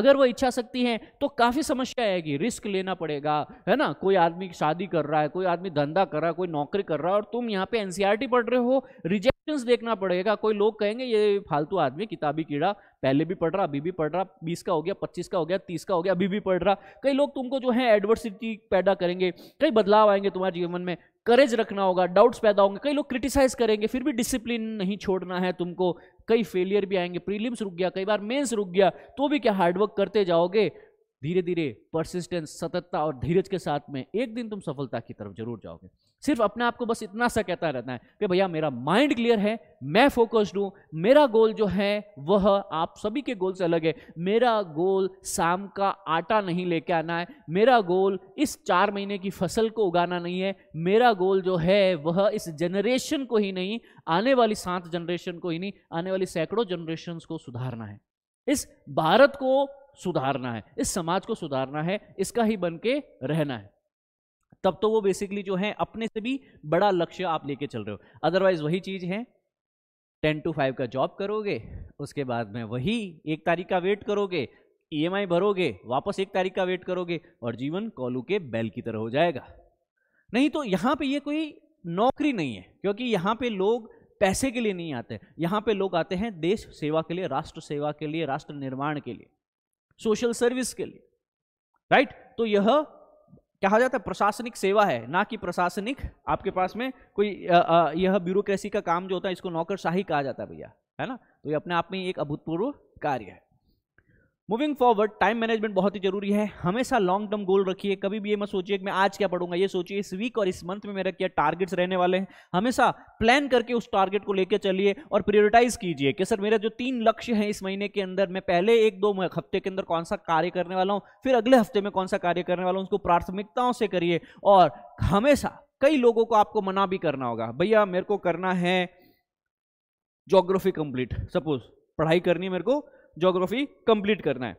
अगर वो इच्छा शक्ति है तो काफी समस्या आएगी, रिस्क लेना पड़ेगा, है ना। कोई आदमी शादी कर रहा है, कोई आदमी धंधा कर रहा है, कोई नौकरी कर रहा है, और तुम यहाँ पे एनसीईआरटी पढ़ रहे हो, रिजेक्शंस देखना पड़ेगा। कोई लोग कहेंगे ये फालतू आदमी, किताबी कीड़ा, पहले भी पढ़ रहा, अभी भी पढ़ रहा, बीस का हो गया, पच्चीस का हो गया, तीस का हो गया, अभी भी पढ़ रहा। कई लोग तुमको जो है एडवर्सिटी पैदा करेंगे, कई बदलाव आएंगे तुम्हारे जीवन में। करेज रखना होगा, डाउट्स पैदा होंगे, कई लोग क्रिटिसाइज करेंगे, फिर भी डिसिप्लिन नहीं छोड़ना है तुमको। कई फेलियर भी आएंगे, प्रीलिम्स रुक गया, कई बार मेंस रुक गया, तो भी क्या हार्डवर्क करते जाओगे। धीरे धीरे परसिस्टेंस, सततता और धीरज के साथ में एक दिन तुम सफलता की तरफ जरूर जाओगे। सिर्फ अपने आप को बस इतना सा कहता रहना है कि भैया मेरा माइंड क्लियर है, मैं फोकस्ड हूँ, मेरा गोल जो है वह आप सभी के गोल से अलग है। मेरा गोल शाम का आटा नहीं लेके आना है, मेरा गोल इस चार महीने की फसल को उगाना नहीं है, मेरा गोल जो है वह इस जनरेशन को ही नहीं, आने वाली सात जनरेशन को ही नहीं, आने वाली सैकड़ों जनरेशन को सुधारना है, इस भारत को सुधारना है, इस समाज को सुधारना है, इसका ही बन के रहना है। तब तो वो बेसिकली जो है अपने से भी बड़ा लक्ष्य आप लेके चल रहे हो। अदरवाइज वही चीज है, टेन टू फाइव का जॉब करोगे, उसके बाद में वही एक तारीख का वेट करोगे, ईएमआई भरोगे, वापस एक तारीख का वेट करोगे, और जीवन कोलू के बैल की तरह हो जाएगा। नहीं तो यहाँ पे ये कोई नौकरी नहीं है, क्योंकि यहाँ पे लोग पैसे के लिए नहीं आते, यहाँ पे लोग आते हैं देश सेवा के लिए, राष्ट्र सेवा के लिए, राष्ट्र निर्माण के लिए, सोशल सर्विस के लिए, राइट। तो यह कहा जाता है प्रशासनिक सेवा है, ना कि प्रशासनिक आपके पास में कोई आ, आ, यह ब्यूरोक्रेसी का काम जो होता है, इसको नौकरशाही कहा जाता है भैया, है ना। तो ये अपने आप में एक अभूतपूर्व कार्य है। मूविंग फॉरवर्ड, टाइम मैनेजमेंट बहुत ही जरूरी है। हमेशा लॉन्ग टर्म गोल रखिए, कभी भी ये मत सोचिए कि मैं आज क्या पढ़ूंगा, ये सोचिए इस वीक और इस मंथ में मेरा क्या टारगेट्स रहने वाले हैं। हमेशा प्लान करके उस टारगेट को लेकर चलिए और प्रायोरिटाइज कीजिए कि सर मेरा जो तीन लक्ष्य हैं इस महीने के अंदर, मैं पहले एक दो हफ्ते के अंदर कौन सा कार्य करने वाला हूँ, फिर अगले हफ्ते में कौन सा कार्य करने वाला हूँ, उसको प्राथमिकताओं से करिए। और हमेशा कई लोगों को आपको मना भी करना होगा, भैया मेरे को करना है ज्योग्राफी कंप्लीट, सपोज पढ़ाई करनी है, मेरे को ज्योग्राफी कंप्लीट करना है,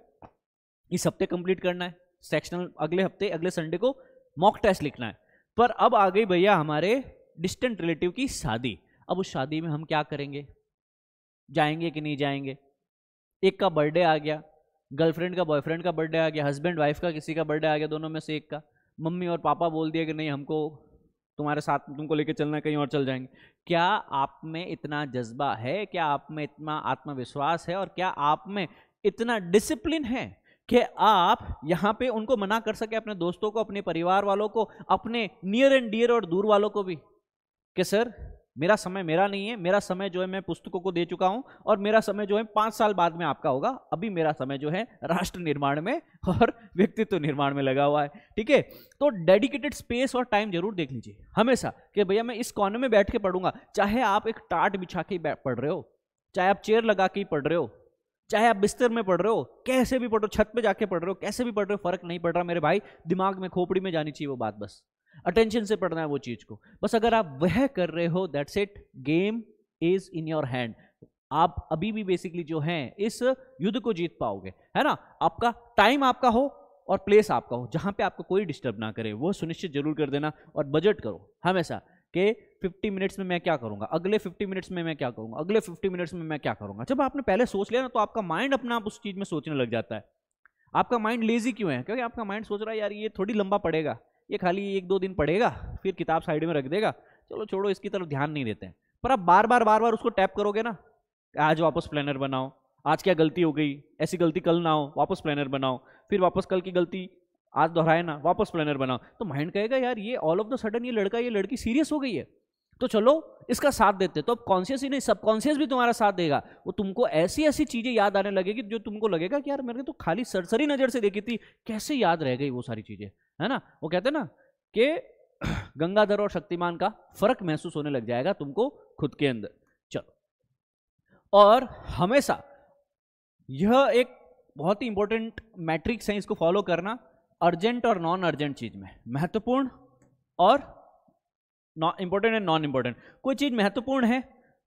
इस हफ्ते कंप्लीट करना है, सेक्शनल अगले हफ्ते, अगले संडे को मॉक टेस्ट लिखना है। पर अब आ गई भैया हमारे डिस्टेंट रिलेटिव की शादी, अब उस शादी में हम क्या करेंगे, जाएंगे कि नहीं जाएंगे। एक का बर्थडे आ गया, गर्लफ्रेंड का बॉयफ्रेंड का बर्थडे आ गया, हस्बैंड वाइफ का किसी का बर्थडे आ गया, दोनों में से एक का, मम्मी और पापा बोल दिया कि नहीं हमको तुम्हारे साथ, तुमको लेके चलना, कहीं और चल जाएंगे। क्या आप में इतना जज्बा है, क्या आप में इतना आत्मविश्वास है, और क्या आप में इतना डिसिप्लिन है कि आप यहाँ पे उनको मना कर सके, अपने दोस्तों को, अपने परिवार वालों को, अपने नियर एंड डियर और दूर वालों को भी, कि सर मेरा समय मेरा नहीं है, मेरा समय जो है मैं पुस्तकों को दे चुका हूं और मेरा समय जो है पांच साल बाद में आपका होगा, अभी मेरा समय जो है राष्ट्र निर्माण में और व्यक्तित्व निर्माण में लगा हुआ है। ठीक है, तो डेडिकेटेड स्पेस और टाइम जरूर देख लीजिए हमेशा कि भैया मैं इस कोने में बैठ के पढ़ूंगा। चाहे आप एक टाट बिछा के पढ़ रहे हो, चाहे आप चेयर लगा के ही पढ़ रहे हो, चाहे आप बिस्तर में पढ़ रहे हो, कैसे भी पढ़ रहे हो, छत पे जाके पढ़ रहे हो, कैसे भी पढ़ रहे हो, फर्क नहीं पड़ रहा मेरे भाई। दिमाग में खोपड़ी में जानी चाहिए वो बात, बस अटेंशन से पढ़ना है वो चीज को बस। अगर आप वह कर रहे हो that's it, game is in your hand. आप अभी भी बेसिकली जो हैं इस युद्ध को जीत पाओगे, है ना। आपका टाइम आपका हो और प्लेस आपका हो, जहां पे आपको कोई डिस्टर्ब ना करे, वो सुनिश्चित जरूर कर देना। और बजट करो हमेशा कि पचास मिनट्स में मैं क्या करूंगा, अगले पचास मिनट्स में मैं क्या करूंगा, अगले पचास मिनट्स में मैं क्या करूंगा। जब आपने पहले सोच लिया ना, तो आपका माइंड अपना आप उस चीज में सोचने लग जाता है। आपका माइंड लेजी क्यों है? क्योंकि आपका माइंड सोच रहा है यार ये थोड़ी लंबा पड़ेगा, ये खाली एक दो दिन पड़ेगा, फिर किताब साइड में रख देगा, चलो छोड़ो, इसकी तरफ ध्यान नहीं देते हैं। पर आप बार बार बार बार उसको टैप करोगे ना, आज वापस प्लानर बनाओ, आज क्या गलती हो गई, ऐसी गलती कल ना हो, वापस प्लानर बनाओ, फिर वापस कल की गलती आज दोहराए ना, वापस प्लानर बनाओ। तो माइंड कहेगा यार ये ऑल ऑफ द सडन ये लड़का ये लड़की सीरियस हो गई है, तो चलो इसका साथ देते। तो अब कॉन्शियस ही नहीं, सबकॉन्शियस भी तुम्हारा साथ देगा। वो तुमको ऐसी ऐसी चीजें याद आने लगेगी जो तुमको लगेगा कि यार मैंने तो खाली सरसरी नजर से देखी थी, कैसे याद रह गई वो सारी चीजें, है ना। वो कहते हैं ना कि गंगाधर और शक्तिमान का फर्क महसूस होने लग जाएगा तुमको खुद के अंदर। चलो, और हमेशा यह एक बहुत ही इंपॉर्टेंट मैट्रिक्स है, इसको फॉलो करना। अर्जेंट और नॉन अर्जेंट चीज में, महत्वपूर्ण और इंपॉर्टेंट एंड नॉन इंपॉर्टेंट। कोई चीज महत्वपूर्ण है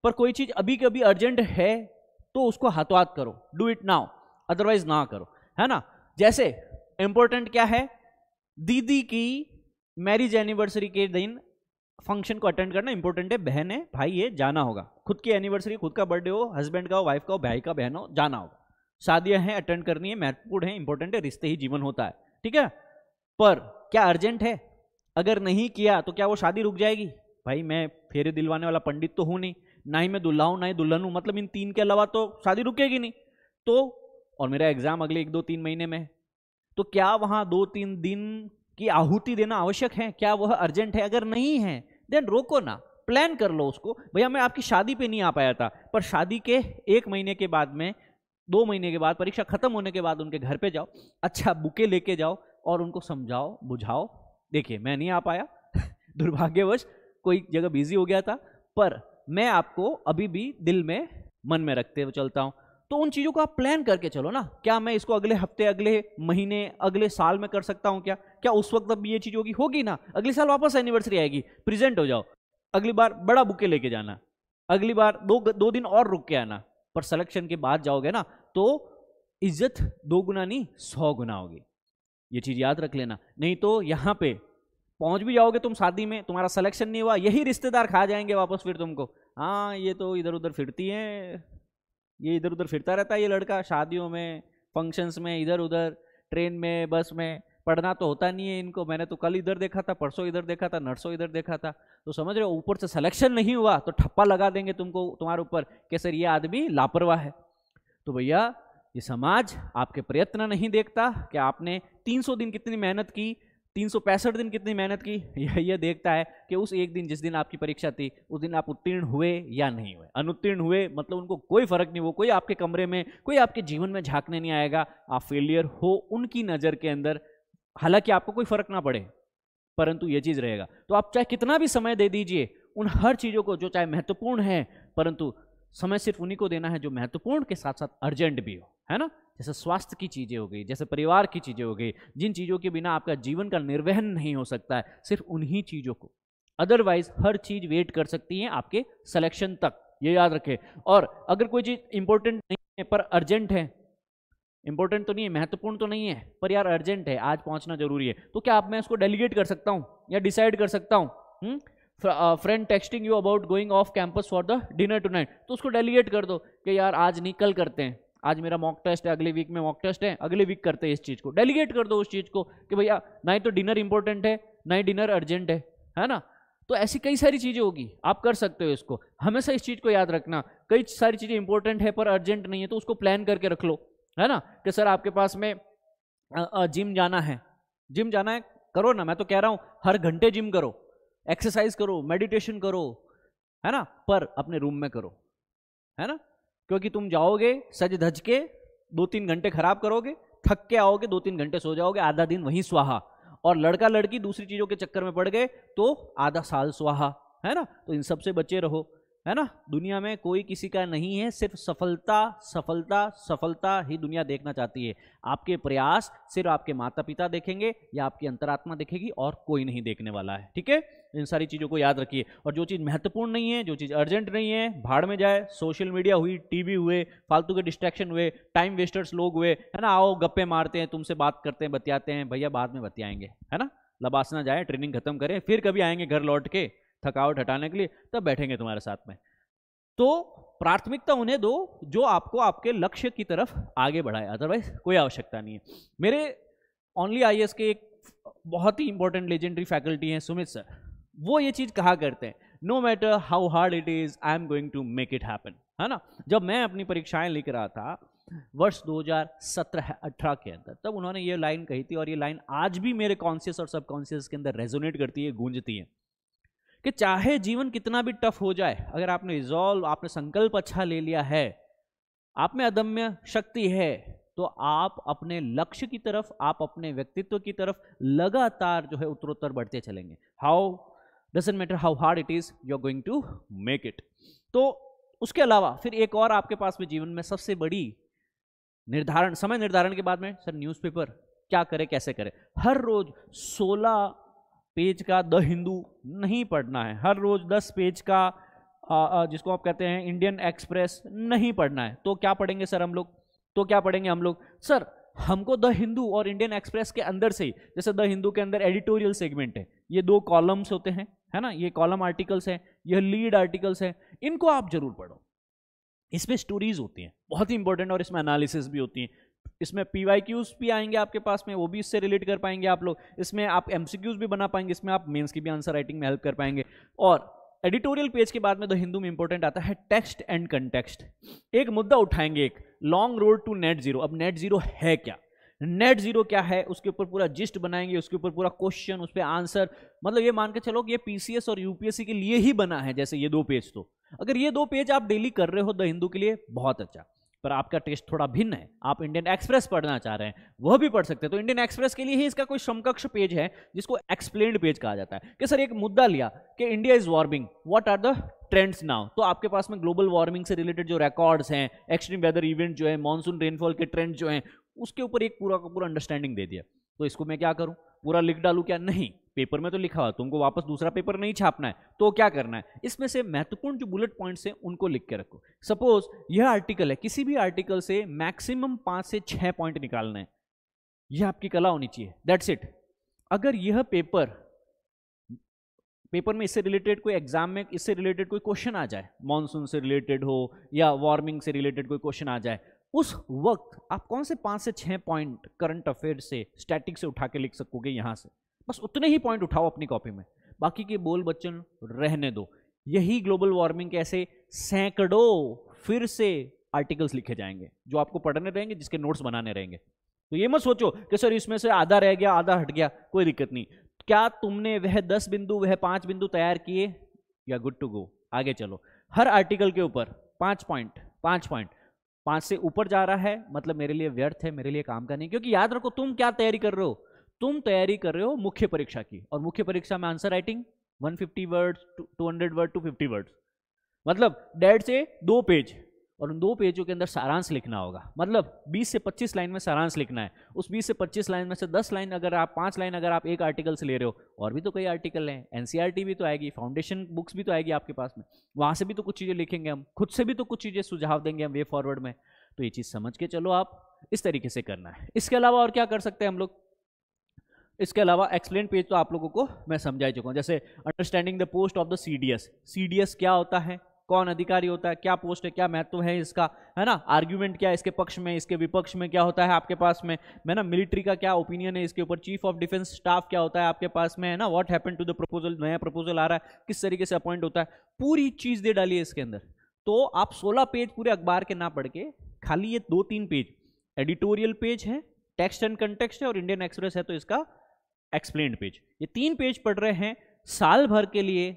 पर कोई चीज अभी कभी अर्जेंट है तो उसको हाथों हाथ करो, डू इट नाउ, अदरवाइज ना करो, है ना। जैसे इंपॉर्टेंट क्या है, दीदी की मैरिज एनिवर्सरी के दिन फंक्शन को अटेंड करना इंपॉर्टेंट है, बहन है भाई है, जाना होगा। खुद की एनिवर्सरी, खुद का बर्थडे हो, हस्बैंड का हो, वाइफ का हो, भाई का बहन हो, जाना होगा। शादियां हैं, अटेंड करनी है, महत्वपूर्ण है, इंपॉर्टेंट है, रिश्ते ही जीवन होता है, ठीक है। पर क्या अर्जेंट है? अगर नहीं किया तो क्या वो शादी रुक जाएगी? भाई मैं फेरे दिलवाने वाला पंडित तो हूं नहीं, ना ही मैं दूल्हा हूं, ना ही दुल्हन हूं, मतलब इन तीन के अलावा तो शादी रुकेगी नहीं। तो और मेरा एग्जाम अगले एक दो तीन महीने में, तो क्या वहां दो तीन दिन की आहुति देना आवश्यक है? क्या वह अर्जेंट है? अगर नहीं है देन रोको ना, प्लान कर लो उसको। भैया मैं आपकी शादी पर नहीं आ पाया था, पर शादी के एक महीने के बाद में, दो महीने के बाद, परीक्षा खत्म होने के बाद उनके घर पे जाओ, अच्छा बुके लेके जाओ और उनको समझाओ बुझाओ, देखिए मैं नहीं आ पाया दुर्भाग्यवश, कोई जगह बिजी हो गया था, पर मैं आपको अभी भी दिल में मन में रखते हुए चलता हूं। तो उन चीज़ों को आप प्लान करके चलो ना, क्या मैं इसको अगले हफ्ते, अगले महीने, अगले साल में कर सकता हूँ क्या? क्या उस वक्त अब ये चीज़ होगी? होगी ना, अगले साल वापस एनिवर्सरी आएगी, प्रेजेंट हो जाओ। अगली बार बड़ा बुके लेके जाना, अगली बार दो दो दिन और रुक के आना। पर सिलेक्शन के बाद जाओगे ना तो इज्जत दो गुना नहीं सौ गुना होगी, ये चीज याद रख लेना। नहीं तो यहां पे पहुंच भी जाओगे तुम शादी में, तुम्हारा सिलेक्शन नहीं हुआ, यही रिश्तेदार खा जाएंगे वापस फिर तुमको। हाँ ये तो इधर उधर फिरती है, ये इधर उधर फिरता रहता है ये लड़का, शादियों में, फंक्शंस में, इधर उधर, ट्रेन में, बस में, पढ़ना तो होता नहीं है इनको। मैंने तो कल इधर देखा था, परसों इधर देखा था, नरसों इधर देखा था। तो समझ रहे हो, ऊपर से सिलेक्शन नहीं हुआ तो ठप्पा लगा देंगे तुमको, तुम्हारे ऊपर कि सर ये आदमी लापरवाह है। तो भैया ये समाज आपके प्रयत्न नहीं देखता कि आपने तीन सौ दिन कितनी मेहनत की, तीन सौ पैंसठ दिन कितनी मेहनत की, यह यह देखता है कि उस एक दिन जिस दिन आपकी परीक्षा थी उस दिन आप उत्तीर्ण हुए या नहीं हुए। अनुत्तीर्ण हुए मतलब उनको कोई फर्क नहीं, वो कोई आपके कमरे में, कोई आपके जीवन में झाँकने नहीं आएगा, आप फेलियर हो उनकी नज़र के अंदर, हालांकि आपको कोई फर्क ना पड़े, परंतु यह चीज रहेगा। तो आप चाहे कितना भी समय दे दीजिए उन हर चीजों को जो चाहे महत्वपूर्ण है, परंतु समय सिर्फ उन्हीं को देना है जो महत्वपूर्ण के साथ साथ अर्जेंट भी हो, है ना। जैसे स्वास्थ्य की चीजें हो गई, जैसे परिवार की चीजें हो गई, जिन चीजों के बिना आपका जीवन का निर्वहन नहीं हो सकता है, सिर्फ उन्हीं चीजों को। अदरवाइज हर चीज वेट कर सकती है आपके सिलेक्शन तक, ये याद रखें। और अगर कोई चीज इंपॉर्टेंट नहीं है पर अर्जेंट है, इंपॉर्टेंट तो नहीं है, महत्वपूर्ण तो नहीं है, पर यार अर्जेंट है, आज पहुंचना जरूरी है, तो क्या आप मैं उसको डेलीगेट कर सकता हूँ या डिसाइड कर सकता हूँ? Friend texting you about going off campus for the dinner tonight, तो उसको डेलीगेट कर दो कि यार आज नहीं कल करते हैं, आज मेरा मॉक टेस्ट है, अगले वीक में मॉक टेस्ट है, अगले वीक करते हैं इस चीज़ को। डेलीगेट कर दो उस चीज़ को कि भैया ना ही तो डिनर इंपॉर्टेंट है, ना ही डिनर अर्जेंट है, है ना। तो ऐसी कई सारी चीज़ें होगी, आप कर सकते हो इसको। हमेशा इस चीज़ को याद रखना, कई सारी चीज़ें इंपॉर्टेंट है पर अर्जेंट नहीं है, तो उसको प्लान करके रख लो, है ना। कि सर आपके पास में जिम जाना है, जिम जाना है करो ना, मैं तो कह रहा हूँ हर घंटे जिम करो, एक्सरसाइज करो, मेडिटेशन करो, है ना, पर अपने रूम में करो, है ना, क्योंकि तुम जाओगे सज धज के दो तीन घंटे खराब करोगे, थक के आओगे दो तीन घंटे सो जाओगे, आधा दिन वहीं स्वाहा। और लड़का लड़की दूसरी चीजों के चक्कर में पड़ गए तो आधा साल स्वाहा, है ना। तो इन सब से बचे रहो, है ना। दुनिया में कोई किसी का नहीं है, सिर्फ सफलता सफलता सफलता ही दुनिया देखना चाहती है। आपके प्रयास सिर्फ आपके माता पिता देखेंगे या आपकी अंतरात्मा देखेगी, और कोई नहीं देखने वाला है। ठीक है, इन सारी चीज़ों को याद रखिए। और जो चीज़ महत्वपूर्ण नहीं है, जो चीज़ अर्जेंट नहीं है, भाड़ में जाए, सोशल मीडिया हुई, टीवी हुए, फालतू के डिस्ट्रैक्शन हुए, टाइम वेस्टर्स लोग हुए, है ना। आओ गप्पे मारते हैं, तुमसे बात करते हैं, बतियाते हैं, भैया बाद में बतियाएंगे, है ना। लबासना जाए, ट्रेनिंग खत्म करें, फिर कभी आएंगे घर लौट के थकावट हटाने के लिए, तब बैठेंगे तुम्हारे साथ में। तो प्राथमिकता उन्हें दो जो आपको आपके लक्ष्य की तरफ आगे बढ़ाए, अदरवाइज कोई आवश्यकता नहीं है। मेरे ओनली आई एस के एक बहुत ही इंपॉर्टेंट लेजेंडरी फैकल्टी हैं सुमित सर, वो ये चीज़ कहा करते हैं, no matter how hard it is I am going to make it happen, है ना। जब मैं अपनी परीक्षाएं लिख रहा था वर्ष दो हज़ार सत्रह अठारह के अंदर, तब उन्होंने ये लाइन कही थी, और ये लाइन आज भी मेरे कॉन्शियस और सबकॉन्शियस के अंदर रेजोनेट करती है, गूंजती है, कि चाहे जीवन कितना भी टफ हो जाए, अगर आपने रिजॉल्व, आपने संकल्प अच्छा ले लिया है, आप में अदम्य शक्ति है, तो आप अपने लक्ष्य की तरफ, आप अपने व्यक्तित्व की तरफ लगातार जो है उत्तरोत्तर बढ़ते चलेंगे। How doesn't matter how hard it is, you are going to make it. तो उसके अलावा फिर एक और आपके पास में जीवन में सबसे बड़ी निर्धारण, समय निर्धारण के बाद में सर न्यूज़पेपर, क्या करे कैसे करे, हर रोज सोलह पेज का द हिंदू नहीं पढ़ना है, हर रोज दस पेज का आ, जिसको आप कहते हैं इंडियन एक्सप्रेस नहीं पढ़ना है। तो क्या पढ़ेंगे सर हम लोग, तो क्या पढ़ेंगे हम लोग सर, हमको द हिंदू और इंडियन एक्सप्रेस के अंदर से ही, जैसे द हिंदू के अंदर एडिटोरियल सेगमेंट है, ये दो कॉलम्स होते हैं, है ना, ये कॉलम आर्टिकल्स हैं, यह लीड आर्टिकल्स हैं, इनको आप जरूर पढ़ो। इसमें स्टोरीज होती हैं बहुत ही इंपॉर्टेंट, और इसमें एनालिसिस भी होती हैं, इसमें पी वाई क्यूज भी आएंगे आपके पास में, वो भी इससे रिलेट कर पाएंगे आप लोग, इसमें आप एम सी क्यूज भी बना पाएंगे, इसमें आप मेन्स की भी आंसर राइटिंग में हेल्प कर पाएंगे। और एडिटोरियल पेज के बाद में द हिंदू में इंपॉर्टेंट आता है टेक्स्ट एंड कंटेक्स्ट, एक मुद्दा उठाएंगे, एक long road to net zero. अब नेट जीरो है क्या, नेट जीरो क्या है, उसके ऊपर पूरा जिस्ट बनाएंगे, उसके ऊपर पूरा क्वेश्चन, उस पर आंसर, मतलब ये मान के चलो कि ये पीसीएस और यूपीएससी के लिए ही बना है। जैसे ये दो पेज, तो अगर ये दो पेज आप डेली कर रहे हो द हिंदू के लिए बहुत अच्छा, पर आपका टेस्ट थोड़ा भिन्न है, आप इंडियन एक्सप्रेस पढ़ना चाह रहे हैं, वह भी पढ़ सकते हैं। तो इंडियन एक्सप्रेस के लिए ही इसका कोई समकक्ष पेज है जिसको एक्सप्लेन्ड पेज कहा जाता है, कि सर एक मुद्दा लिया कि India is warming, what are the trends now, तो आपके पास में ग्लोबल वार्मिंग से रिलेटेड जो रिकॉर्ड्स हैं, एक्सट्रीम वेदर इवेंट जो है, मॉनसून रेनफॉल के ट्रेंड जो हैं, उसके ऊपर एक पूरा का पूरा अंडरस्टैंडिंग दे दिया। तो इसको मैं क्या करूं, पूरा लिख डालूं क्या, नहीं, पेपर में तो लिखा हुआ, तुमको वापस दूसरा पेपर नहीं छापना है, तो क्या करना है, इसमें से महत्वपूर्ण जो बुलेट पॉइंट्स हैं उनको लिख के रखो। सपोज यह आर्टिकल है, किसी भी आर्टिकल से मैक्सिमम पाँच से छः पॉइंट निकालना है, यह आपकी कला होनी चाहिए, दैट्स इट। अगर यह पेपर पेपर में इससे रिलेटेड कोई, एग्जाम में इससे रिलेटेड कोई क्वेश्चन आ जाए, मानसून से रिलेटेड हो या वार्मिंग से रिलेटेड कोई क्वेश्चन आ जाए, उस वक्त आप कौन से पाँच से छः पॉइंट करंट अफेयर से, स्टैटिक से उठा के लिख सकोगे, यहाँ से बस उतने ही पॉइंट उठाओ अपनी कॉपी में, बाकी के बोल बच्चन रहने दो। यही ग्लोबल वार्मिंग के ऐसे सैकड़ों फिर से आर्टिकल्स लिखे जाएंगे जो आपको पढ़ने रहेंगे, जिसके नोट्स बनाने रहेंगे। तो ये मत सोचो कि सर इसमें से आधा रह गया, आधा हट गया, कोई दिक्कत नहीं। क्या तुमने वह दस बिंदु, वह पाँच बिंदु तैयार किए, या गुड टू गो, आगे चलो। हर आर्टिकल के ऊपर पाँच पॉइंट, पाँच पॉइंट पाँच से ऊपर जा रहा है मतलब मेरे लिए व्यर्थ है, मेरे लिए काम का नहीं। क्योंकि याद रखो तुम क्या तैयारी कर रहे हो, तुम तैयारी कर रहे हो मुख्य परीक्षा की, और मुख्य परीक्षा में आंसर राइटिंग एक सौ पचास वर्ड्स, दो सौ वर्ड, दो सौ पचास वर्ड्स, मतलब डेढ़ से दो पेज, और उन दो पेजों के अंदर सारांश लिखना होगा, मतलब बीस से पच्चीस लाइन में सारांश लिखना है। उस बीस से पच्चीस लाइन में से दस लाइन अगर आप, पाँच लाइन अगर आप एक आर्टिकल से ले रहे हो, और भी तो कई आर्टिकल हैं, एनसीईआरटी भी तो आएगी, फाउंडेशन बुक्स भी तो आएगी आपके पास में, वहाँ से भी तो कुछ चीज़ें लिखेंगे हम, खुद से भी तो कुछ चीज़ें सुझाव देंगे हम वे फॉरवर्ड में। तो ये चीज़ समझ के चलो, आप इस तरीके से करना है। इसके अलावा और क्या कर सकते हैं हम लोग, इसके अलावा एक्सप्लेन पेज तो आप लोगों को मैं समझा ही चुका हूँ, जैसे understanding the post of the CDS, CDS क्या होता है, कौन अधिकारी होता है, क्या पोस्ट है, क्या महत्व है इसका, है ना, आर्ग्यूमेंट क्या है इसके पक्ष में, इसके विपक्ष में क्या होता है आपके पास में, है ना, मिलिट्री का क्या ओपिनियन है इसके ऊपर, चीफ ऑफ डिफेंस स्टाफ क्या होता है आपके पास में, है ना, what happen to the proposal, नया प्रपोजल आ रहा है किस तरीके से अपॉइंट होता है, पूरी चीज़ दे डालिए इसके अंदर। तो आप सोलह पेज पूरे अखबार के ना पढ़ के खाली ये दो तीन पेज एडिटोरियल पेज है, टेक्स्ट एंड कंटेक्स्ट है, और इंडियन एक्सप्रेस है तो इसका एक्सप्लेन्ड पेज, ये तीन पेज पढ़ रहे हैं साल भर के लिए,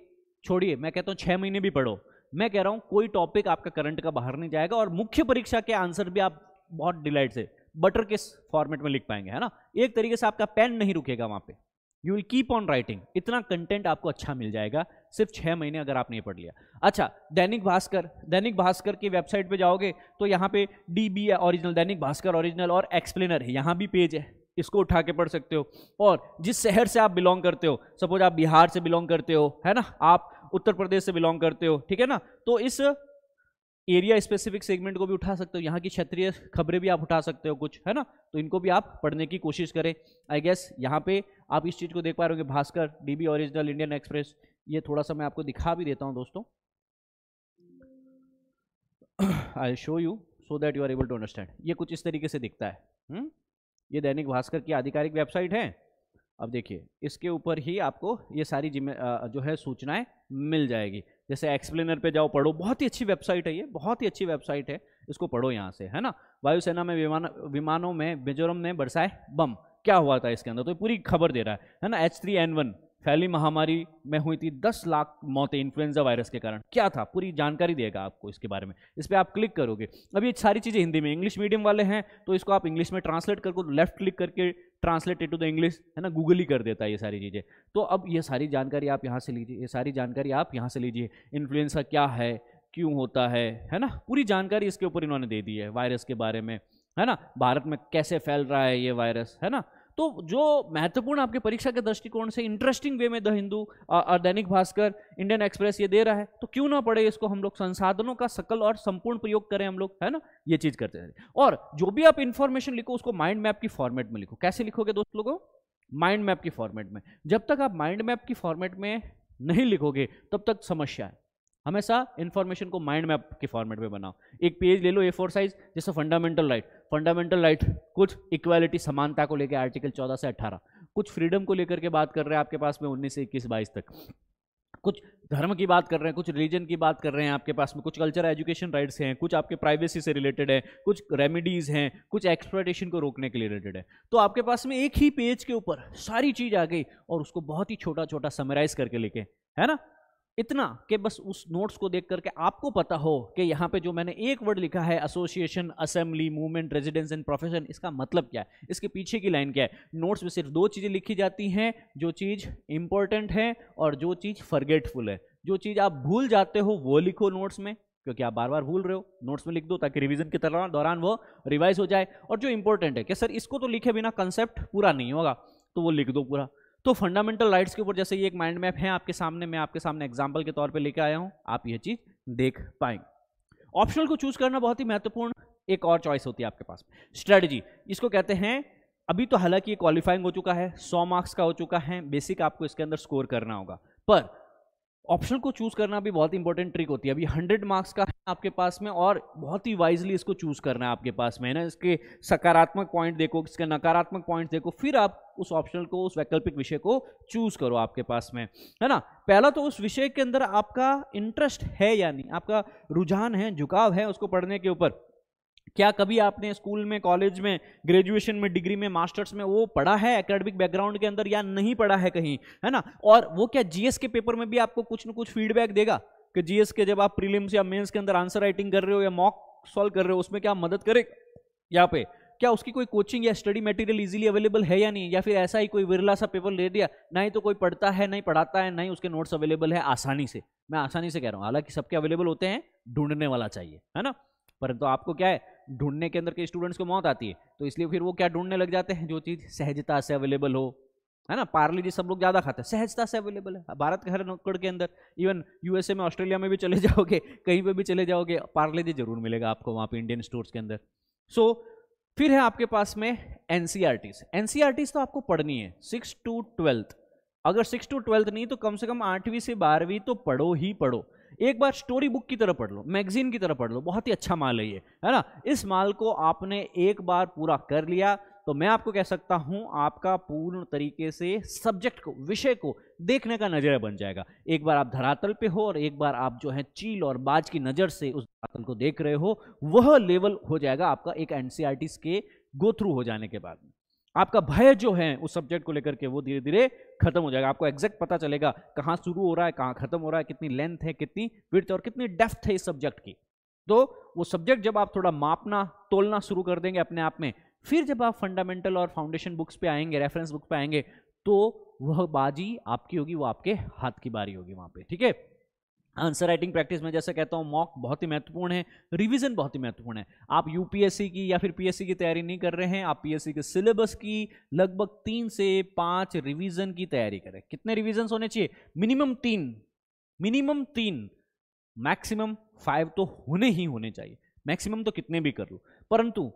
छोड़िए, मैं कहता हूँ छह महीने भी पढ़ो, मैं कह रहा हूँ कोई टॉपिक आपका करंट का बाहर नहीं जाएगा और मुख्य परीक्षा के आंसर भी आप बहुत डिलाइट से बटर के फॉर्मेट में लिख पाएंगे, है ना। एक तरीके से आपका पेन नहीं रुकेगा वहाँ पे, you will keep on writing, इतना कंटेंट आपको अच्छा मिल जाएगा सिर्फ छः महीने अगर आपने पढ़ लिया। अच्छा, दैनिक भास्कर, दैनिक भास्कर की वेबसाइट पे जाओगे तो यहाँ पे D B original, Dainik Bhaskar original और एक्सप्लेनर है, यहाँ भी पेज है, इसको उठा के पढ़ सकते हो। और जिस शहर से आप बिलोंग करते हो, सपोज आप बिहार से बिलोंग करते हो, है ना, आप उत्तर प्रदेश से बिलोंग करते हो, ठीक है ना, तो इस एरिया स्पेसिफिक सेगमेंट को भी उठा सकते हो, यहाँ की क्षेत्रीय खबरें भी आप उठा सकते हो कुछ, है ना, तो इनको भी आप पढ़ने की कोशिश करें। आई गेस यहाँ पे आप इस चीज़ को देख पा रहे होंगे, Bhaskar, DB original, Indian Express, ये थोड़ा सा मैं आपको दिखा भी देता हूँ दोस्तों, I show you so that you are able to understand. ये कुछ इस तरीके से दिखता है, हुँ? ये दैनिक भास्कर की आधिकारिक वेबसाइट है। अब देखिए इसके ऊपर ही आपको ये सारी जिम्मे जो है सूचनाएं मिल जाएगी। जैसे एक्सप्लेनर पे जाओ, पढ़ो, बहुत ही अच्छी वेबसाइट है, ये बहुत ही अच्छी वेबसाइट है, इसको पढ़ो यहाँ से, है ना। वायुसेना में विमान विमानों में मिजोरम ने बरसाए बम, क्या हुआ था इसके अंदर, तो पूरी खबर दे रहा है, है ना। एच थ्री एन वन फैली महामारी में हुई थी दस लाख मौतें इन्फ्लुएंजा वायरस के कारण, क्या था पूरी जानकारी देगा आपको इसके बारे में, इस पर आप क्लिक करोगे। अब ये सारी चीज़ें हिंदी में, इंग्लिश मीडियम वाले हैं तो इसको आप इंग्लिश में ट्रांसलेट करके लेफ्ट क्लिक करके ट्रांसलेटेड टू द इंग्लिश, है ना, गूगल ही कर देता है ये सारी चीज़ें। तो अब ये सारी जानकारी आप यहाँ से लीजिए, ये सारी जानकारी आप यहाँ से लीजिए, इन्फ्लुएंजा क्या है, क्यों होता है, है ना, पूरी जानकारी इसके ऊपर इन्होंने दे दी है वायरस के बारे में, है ना, भारत में कैसे फैल रहा है ये वायरस, है ना। तो जो महत्वपूर्ण आपके परीक्षा के दृष्टिकोण से इंटरेस्टिंग वे में द हिंदू और दैनिक भास्कर, इंडियन एक्सप्रेस ये दे रहा है, तो क्यों ना पढ़े इसको। हम लोग संसाधनों का सकल और संपूर्ण प्रयोग करें हम लोग, है ना, ये चीज़ करते हैं। और जो भी आप इन्फॉर्मेशन लिखो उसको माइंड मैप की फॉर्मेट में लिखो। कैसे लिखोगे दोस्त लोगों? माइंड मैप की फॉर्मेट में। जब तक आप माइंड मैप की फॉर्मेट में नहीं लिखोगे तब तक समस्या है। हमेशा इन्फॉर्मेशन को माइंड मैप के फॉर्मेट में बनाओ। एक पेज ले लो ए फोर साइज, जैसे फंडामेंटल राइट, फंडामेंटल राइट कुछ इक्वालिटी, समानता को लेकर आर्टिकल चौदह से अठारह, कुछ फ्रीडम को लेकर के बात कर रहे हैं आपके पास में उन्नीस से इक्कीस बाईस तक, कुछ धर्म की बात कर रहे हैं, कुछ रिलीजन की बात कर रहे हैं आपके पास में, कुछ कल्चर एजुकेशन राइट्स हैं, कुछ आपके प्राइवेसी से रिलेटेड है, कुछ रेमेडीज़ हैं, कुछ एक्सप्लॉयटेशन को रोकने के लिए रिलेटेड है। तो आपके पास में एक ही पेज के ऊपर सारी चीज़ आ गई और उसको बहुत ही छोटा छोटा समराइज करके लिखे, है ना, इतना कि बस उस नोट्स को देख करके आपको पता हो कि यहाँ पे जो मैंने एक वर्ड लिखा है, association, assembly, movement, residence and profession, इसका मतलब क्या है, इसके पीछे की लाइन क्या है। नोट्स में सिर्फ दो चीज़ें लिखी जाती हैं, जो चीज़ इंपॉर्टेंट है और जो चीज़ फॉरगेटफुल है। जो चीज़ आप भूल जाते हो वो लिखो नोट्स में, क्योंकि आप बार बार भूल रहे हो, नोट्स में लिख दो ताकि रिवीजन के दौरान वो रिवाइज हो जाए। और जो इंपॉर्टेंट है कि सर इसको तो लिखे बिना कंसेप्ट पूरा नहीं होगा, तो वो लिख दो पूरा। तो फंडामेंटल राइट्स के ऊपर जैसे ये एक माइंड मैप है आपके सामने, मैं आपके सामने एग्जाम्पल के तौर पे लेके आया हूँ, आप ये चीज़ देख पाएंगे। ऑप्शनल को चूज करना बहुत ही महत्वपूर्ण एक और चॉइस होती है आपके पास, स्ट्रेटजी, इसको कहते हैं। अभी तो हालांकि ये क्वालिफाइंग हो चुका है, सौ मार्क्स का हो चुका है, बेसिक आपको इसके अंदर स्कोर करना होगा, पर ऑप्शनल को चूज करना भी बहुत इंपॉर्टेंट ट्रिक होती है। अभी हंड्रेड मार्क्स का है आपके पास में और बहुत ही वाइजली इसको चूज करना है आपके पास में, है ना। इसके सकारात्मक पॉइंट देखो, इसके नकारात्मक पॉइंट देखो, फिर आप उस ऑप्शनल को, उस वैकल्पिक विषय को चूज करो आपके पास में, है ना। पहला तो उस विषय के अंदर आपका इंटरेस्ट है या नहीं, आपका रुझान है, झुकाव है उसको पढ़ने के ऊपर। क्या कभी आपने स्कूल में, कॉलेज में, ग्रेजुएशन में, डिग्री में, मास्टर्स में वो पढ़ा है एकेडमिक बैकग्राउंड के अंदर, या नहीं पढ़ा है कहीं, है ना। और वो क्या जीएस के पेपर में भी आपको कुछ न कुछ फीडबैक देगा कि जीएस के जब आप प्रीलिम्स या मेंस के अंदर आंसर राइटिंग कर रहे हो या मॉक सॉल्व कर रहे हो उसमें क्या मदद करेगा। यहाँ पे क्या उसकी कोई कोचिंग या स्टडी मटेरियल इजीली अवेलेबल है या नहीं, या फिर ऐसा ही कोई विरला सा पेपर ले दिया, नहीं तो कोई पढ़ता है, नहीं पढ़ाता है, नहीं उसके नोट्स अवेलेबल है आसानी से। मैं आसानी से कह रहा हूँ, हालांकि सबके अवेलेबल होते हैं, ढूंढने वाला चाहिए, है ना। परंतु आपको क्या है, ढूंढने के अंदर के स्टूडेंट्स को मौत आती है, तो इसलिए फिर वो क्या ढूंढने लग जाते हैं, जो चीज़ सहजता से अवेलेबल हो, है ना। पार्ले जी सब लोग ज़्यादा खाते हैं, सहजता से अवेलेबल है भारत के हर नुक्कड़ के अंदर। इवन यूएसए में, ऑस्ट्रेलिया में भी चले जाओगे, कहीं पे भी चले जाओगे, पार्ले जी जरूर मिलेगा आपको वहाँ पे इंडियन स्टोर्स के अंदर। सो so, फिर है आपके पास में एनसीईआरटीज। एनसीईआरटीज तो आपको पढ़नी है सिक्स टू ट्वेल्थ, अगर सिक्स टू ट्वेल्थ नहीं तो कम से कम आठवीं से बारहवीं तो पढ़ो ही पढ़ो। एक बार स्टोरी बुक की तरह पढ़ लो, मैगजीन की तरह पढ़ लो, बहुत ही अच्छा माल है ये, है ना। इस माल को आपने एक बार पूरा कर लिया तो मैं आपको कह सकता हूं आपका पूर्ण तरीके से सब्जेक्ट को, विषय को देखने का नजरिया बन जाएगा। एक बार आप धरातल पे हो और एक बार आप जो है चील और बाज की नज़र से उस धरातल को देख रहे हो, वह लेवल हो जाएगा आपका एक एनसीईआरटी के गो थ्रू हो जाने के बाद। आपका भय जो है उस सब्जेक्ट को लेकर के वो धीरे धीरे खत्म हो जाएगा। आपको एग्जैक्ट पता चलेगा कहाँ शुरू हो रहा है, कहाँ खत्म हो रहा है, कितनी लेंथ है, कितनी विड्थ और कितनी डेप्थ है इस सब्जेक्ट की। तो वो सब्जेक्ट जब आप थोड़ा मापना तोलना शुरू कर देंगे अपने आप में, फिर जब आप फंडामेंटल और फाउंडेशन बुक्स पे आएंगे, रेफरेंस बुक पे आएंगे, तो वह बाजी आपकी होगी, वो आपके हाथ की बारी होगी वहाँ पे। ठीक है, आंसर राइटिंग प्रैक्टिस में जैसे कहता हूँ मॉक बहुत ही महत्वपूर्ण है, रिवीजन बहुत ही महत्वपूर्ण है। आप यूपीएससी की या फिर पीएससी की तैयारी नहीं कर रहे हैं, आप पीएससी के सिलेबस की लगभग तीन से पाँच रिवीजन की तैयारी करें। कितने रिवीजन होने चाहिए? मिनिमम तीन, मिनिमम तीन, मैक्सिमम फाइव तो होने ही होने चाहिए। मैक्सिमम तो कितने भी कर लो, परंतु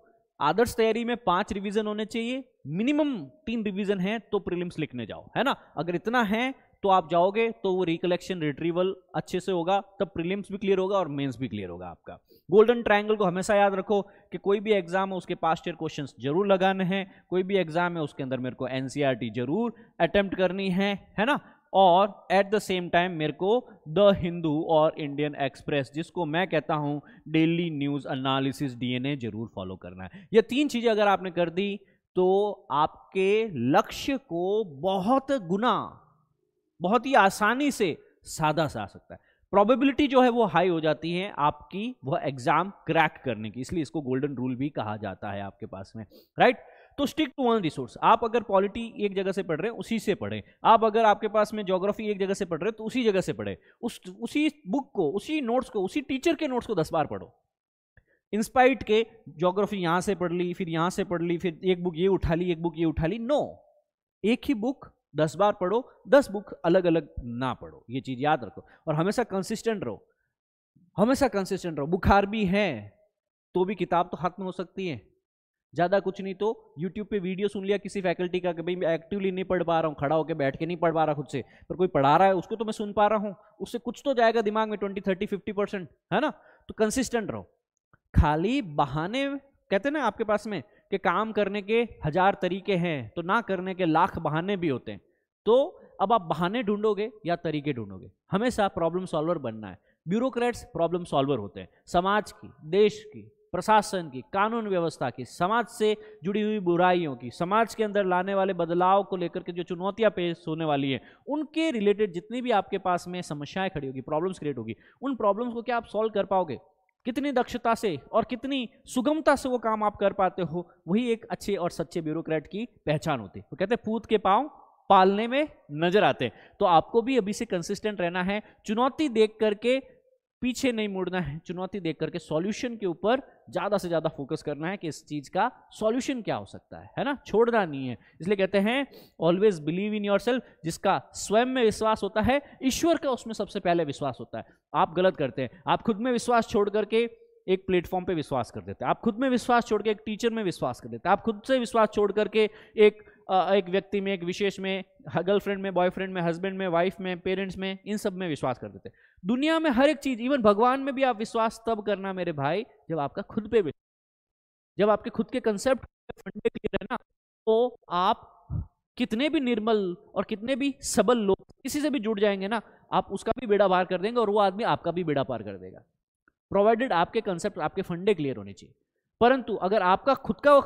आदर्श तैयारी में पांच रिवीजन होने चाहिए, मिनिमम तीन रिवीजन है तो प्रीलिम्स लिखने जाओ, है ना। अगर इतना है तो आप जाओगे तो वो रिकलेक्शन रिट्रीवल अच्छे से होगा, तब प्रीलिम्स भी क्लियर होगा और मेंस भी क्लियर होगा आपका। गोल्डन ट्रायंगल को हमेशा याद रखो कि कोई भी एग्जाम है उसके पास्ट ईयर क्वेश्चंस जरूर लगाने हैं, कोई भी एग्जाम है उसके अंदर मेरे को एनसीईआरटी जरूर अटेम्प्ट करनी है, है ना। और एट द सेम टाइम मेरे को द हिंदू और इंडियन एक्सप्रेस, जिसको मैं कहता हूँ डेली न्यूज़ एनालिसिस, डीएनए जरूर फॉलो करना है। ये तीन चीज़ें अगर आपने कर दी तो आपके लक्ष्य को बहुत गुना बहुत ही आसानी से साधा सा आ सकता है। प्रोबेबिलिटी जो है वो हाई हो जाती है आपकी वह एग्जाम क्रैक करने की, इसलिए इसको गोल्डन रूल भी कहा जाता है आपके पास में, राइट। तो स्टिक टू वन रिसोर्स। आप अगर पॉलिटी एक जगह से पढ़ रहे हैं उसी से पढ़ें, आप अगर आपके पास में ज्योग्राफी एक जगह से पढ़ रहे हैं तो उसी जगह से पढ़ें, उस उसी बुक को, उसी नोट्स को, उसी टीचर के नोट्स को दस बार पढ़ो। इंस्पायर्ड के ज्योग्राफी यहाँ से पढ़ ली, फिर यहाँ से पढ़ ली, फिर एक बुक ये उठा ली, एक बुक ये उठा ली, नो, एक ही बुक दस बार पढ़ो, दस बुक अलग अलग ना पढ़ो, ये चीज़ याद रखो। और हमेशा कंसिस्टेंट रहो, हमेशा कंसिस्टेंट रहो। बुखार भी है तो भी किताब तो हाथ में हो सकती है, ज़्यादा कुछ नहीं तो यूट्यूब पे वीडियो सुन लिया किसी फैकल्टी का कि भाई मैं एक्टिवली नहीं पढ़ पा रहा हूँ, खड़ा होकर बैठ के नहीं पढ़ पा रहा खुद से, पर कोई पढ़ा रहा है उसको तो मैं सुन पा रहा हूँ, उससे कुछ तो जाएगा दिमाग में, ट्वेंटी थर्टी फिफ्टी परसेंट, है ना। तो कंसिस्टेंट रहो। खाली बहाने कहते हैं ना आपके पास में कि काम करने के हजार तरीके हैं, तो ना करने के लाख बहाने भी होते हैं। तो अब आप बहाने ढूंढोगे या तरीके ढूंढोगे? हमेशा प्रॉब्लम सॉल्वर बनना है। ब्यूरोक्रेट्स प्रॉब्लम सॉल्वर होते हैं, समाज की, देश की, प्रशासन की, कानून व्यवस्था की, समाज से जुड़ी हुई बुराइयों की, समाज के अंदर लाने वाले बदलाव को लेकर के जो चुनौतियां पेश होने वाली हैं उनके रिलेटेड जितनी भी आपके पास में समस्याएं खड़ी होगी, प्रॉब्लम्स क्रिएट होगी, उन प्रॉब्लम्स को क्या आप सॉल्व कर पाओगे? कितनी दक्षता से और कितनी सुगमता से वो काम आप कर पाते हो, वही एक अच्छे और सच्चे ब्यूरोक्रेट की पहचान होती है। वो कहते हैं पूत के पाँव पालने में नजर आते हैं। तो आपको भी अभी से कंसिस्टेंट रहना है, चुनौती देख करके पीछे नहीं मुड़ना है, चुनौती देख करके सॉल्यूशन के ऊपर ज़्यादा से ज़्यादा फोकस करना है कि इस चीज़ का सॉल्यूशन क्या हो सकता है, है ना, छोड़ना नहीं है। इसलिए कहते हैं always believe in yourself. जिसका स्वयं में विश्वास होता है, ईश्वर का उसमें सबसे पहले विश्वास होता है। आप गलत करते हैं, आप खुद में विश्वास छोड़ करके एक प्लेटफॉर्म पे विश्वास कर देते हैं, आप खुद में विश्वास छोड़ के एक टीचर में विश्वास कर देते हैं, आप खुद से विश्वास छोड़ करके एक एक व्यक्ति में, एक विशेष में, गर्लफ्रेंड में, बॉयफ्रेंड में, हस्बैंड में, वाइफ में, पेरेंट्स में, इन सब में विश्वास कर देते हैं। दुनिया में हर एक चीज़, इवन भगवान में भी आप विश्वास तब करना मेरे भाई जब आपका खुद पे विश्वास, जब आपके खुद के कंसेप्ट फंडे क्लियर है ना, तो आप कितने भी निर्मल और कितने भी सबल लोग किसी से भी जुड़ जाएंगे ना, आप उसका भी बेड़ा पार कर देंगे और वो आदमी आपका भी बेड़ा पार कर देगा, प्रोवाइडेड आपके कंसेप्ट, आपके फंडे क्लियर होने चाहिए। परंतु अगर आपका खुद का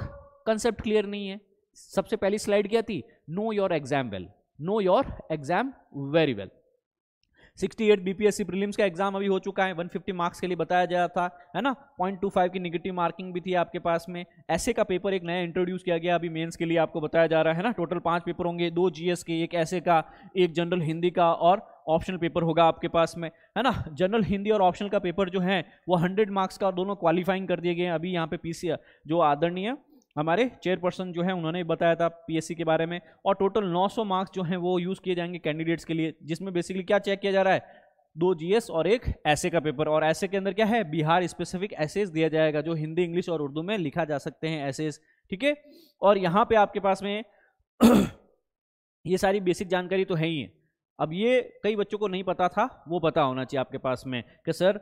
कंसेप्ट क्लियर नहीं है, सबसे पहली स्लाइड क्या थी? Know your exam well, know your exam very well. अड़सठ बीपीएससी प्रीलिम्स का एग्जाम अभी हो चुका है, एक सौ पचास मार्क्स के लिए बताया गया था, है ना। पॉइंट टू फाइव की नेगेटिव मार्किंग भी थी आपके पास में। ऐसे का पेपर एक नया इंट्रोड्यूस किया गया अभी मेंस के लिए आपको बताया जा रहा है ना। टोटल पांच पेपर होंगे, दो जीएस के, एक ऐसे का, एक जनरल हिंदी का और ऑप्शनल पेपर होगा आपके पास में, है ना। जनरल हिंदी और ऑप्शनल का पेपर जो है वो हंड्रेड मार्क्स का और दोनों क्वालिफाइंग कर दिए गए हैं। अभी यहाँ पे पीसी जो आदरणीय हमारे चेयरपर्सन जो है उन्होंने बताया था पीएससी के बारे में। और टोटल नौ सौ मार्क्स जो हैं वो यूज़ किए जाएंगे कैंडिडेट्स के लिए, जिसमें बेसिकली क्या चेक किया जा रहा है? दो जीएस और एक ऐसे का पेपर। और ऐसे के अंदर क्या है? बिहार स्पेसिफिक एसेज दिया जाएगा जो हिंदी, इंग्लिश और उर्दू में लिखा जा सकते हैं एसेज, ठीक है। और यहाँ पर आपके पास में ये सारी बेसिक जानकारी तो है ही है। अब ये कई बच्चों को नहीं पता था, वो पता होना चाहिए आपके पास में कि सर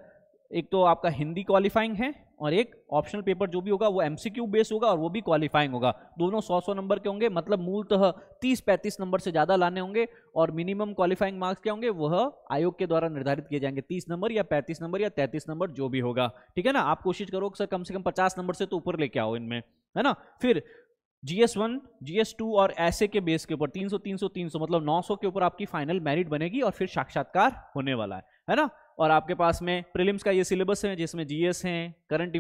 एक तो आपका हिंदी क्वालिफाइंग है और एक ऑप्शनल पेपर जो भी होगा वो एमसीक्यू बेस होगा और वो भी क्वालिफाइंग होगा। दोनों सौ सौ नंबर के होंगे, मतलब मूलतः तीस पैंतीस नंबर से ज़्यादा लाने होंगे। और मिनिमम क्वालिफाइंग मार्क्स क्या होंगे वह आयोग के द्वारा निर्धारित किए जाएंगे, तीस नंबर या पैंतीस नंबर या तैंतीस नंबर जो भी होगा, ठीक है ना। आप कोशिश करो सर कम से कम पचास नंबर से तो ऊपर लेके आओ इनमें, है ना। फिर G S one, G S two और ऐसे के बेस के ऊपर तीन सौ तीन सौ तीन सौ मतलब नौ सौ के ऊपर आपकी फाइनल मेरिट बनेगी और फिर साक्षात्कार होने वाला है, है ना। और आपके पास में प्रीलिम्स का ये सिलेबस है जिसमें जीएस हैं, करंट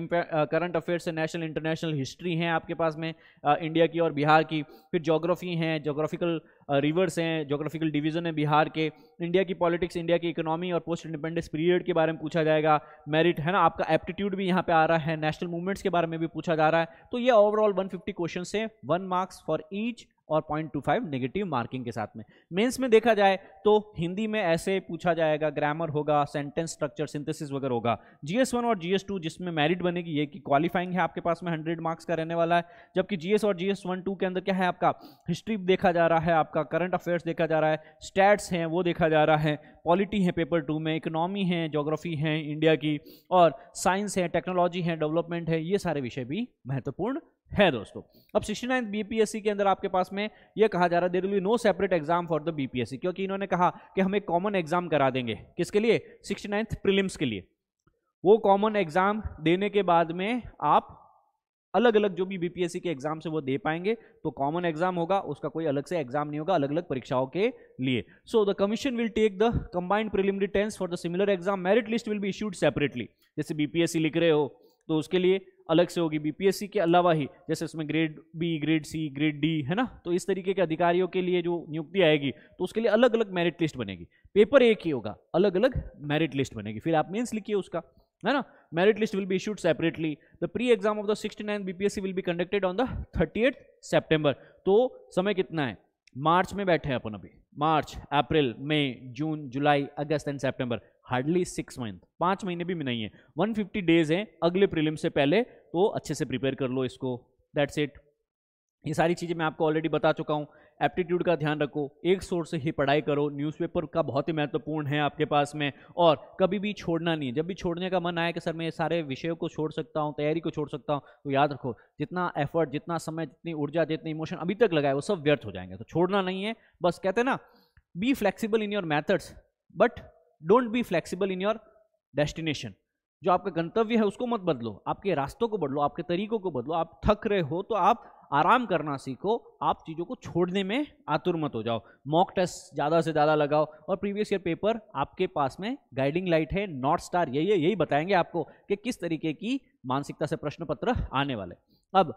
करंट अफेयर्स है, नेशनल इंटरनेशनल हिस्ट्री हैं आपके पास में आ, इंडिया की और बिहार की, फिर ज्योग्राफी हैं, ज्योग्राफिकल रिवर्स हैं, ज्योग्राफिकल डिवीजन है बिहार के, इंडिया की पॉलिटिक्स, इंडिया की इकोनॉमी और पोस्ट इंडिपेंडेंस पीरियड के बारे में पूछा जाएगा मेरिट, है ना। आपका एप्टीट्यूड भी यहाँ पे आ रहा है, नेशनल मूवमेंट्स के बारे में भी पूछा जा रहा है। तो ये ओवरऑल वन फिफ्टी क्वेश्चन है, वन मार्क्स फॉर ईच और point two five negative marking के साथ में। मेंस में देखा जाए तो हिंदी में ऐसे पूछा जाएगा, ग्रामर होगा, सेंटेंस स्ट्रक्चर, सिंथेसिस वगैरह होगा। जी एस वन और जी एस टू जिसमें मेरिट बनेगी ये कि क्वालिफाइंग है आपके पास में हंड्रेड मार्क्स का रहने वाला है, जबकि जी एस और जी एस वन टू के अंदर क्या है आपका हिस्ट्री देखा जा रहा है, आपका करंट अफेयर्स देखा जा रहा है, स्टैट्स हैं वो देखा जा रहा है, पॉलिटी है पेपर टू में, इकोनॉमी है, ज्योग्राफी है इंडिया की, और साइंस है, टेक्नोलॉजी है, डेवलपमेंट है, ये सारे विषय भी महत्वपूर्ण है दोस्तों। अब सिक्सटी नाइन बीपीएससी के अंदर आपके पास में ये कहा जा रहा है there will be no separate exam for the BPSC, क्योंकि इन्होंने कहा कि हम एक कॉमन एग्जाम करा देंगे। किसके लिए? सिक्सटी नाइन्थ प्रीलिम्स के लिए। वो कॉमन एग्जाम देने के बाद में आप अलग अलग जो भी बीपीएससी के एग्जाम से वो दे पाएंगे, तो कॉमन एग्जाम होगा, उसका कोई अलग से एग्जाम नहीं होगा अलग अलग परीक्षाओं के लिए। So the commission will take the combined preliminary tests for the similar exam, merit list will be issued separately. जैसे बीपीएससी लिख रहे हो तो उसके लिए अलग से होगी बीपीएससी के अलावा ही, जैसे उसमें grade B, grade C, grade D, है ना। तो इस तरीके के अधिकारियों के लिए जो नियुक्ति आएगी तो उसके लिए अलग अलग मेरिट लिस्ट बनेगी। पेपर एक ही होगा, अलग अलग मेरिट लिस्ट बनेगी, फिर आप मेंस लिखिए उसका, है ना। Merit list will be issued separately. The pre exam of the sixty nine BPSC will be conducted on the thirty eighth September. तो समय कितना है? मार्च में बैठे हैं अपन अभी, March, April, May, June, July, August and September, hardly six month, पाँच महीने भी नहीं है, वन फिफ्टी डेज हैं अगले प्रीलिम से पहले। तो अच्छे से प्रिपेयर कर लो इसको, दैट्स इट। ये सारी चीज़ें मैं आपको ऑलरेडी बता चुका हूँ। एप्टीट्यूड का ध्यान रखो, एक सोर्स से ही पढ़ाई करो, न्यूज़पेपर का बहुत ही महत्वपूर्ण है आपके पास में, और कभी भी छोड़ना नहीं है। जब भी छोड़ने का मन आया कि सर मैं सारे विषयों को छोड़ सकता हूँ, तैयारी को छोड़ सकता हूँ, तो याद रखो जितना एफर्ट, जितना समय, जितनी ऊर्जा, जितने इमोशन अभी तक लगाए वो सब व्यर्थ हो जाएंगे। तो छोड़ना नहीं है, बस कहते हैं ना, be flexible in your methods but don't be flexible in your destination. जो आपका गंतव्य है उसको मत बदलो, आपके रास्तों को बदलो, आपके तरीकों को बदलो। आप थक रहे हो तो आप आराम करना सीखो, आप चीज़ों को छोड़ने में आतुर मत हो जाओ। मॉक टेस्ट ज़्यादा से ज़्यादा लगाओ, और प्रीवियस ईयर पेपर आपके पास में गाइडिंग लाइट है, नॉर्थ स्टार यही है, यही बताएंगे आपको कि किस तरीके की मानसिकता से प्रश्न पत्र आने वाले। अब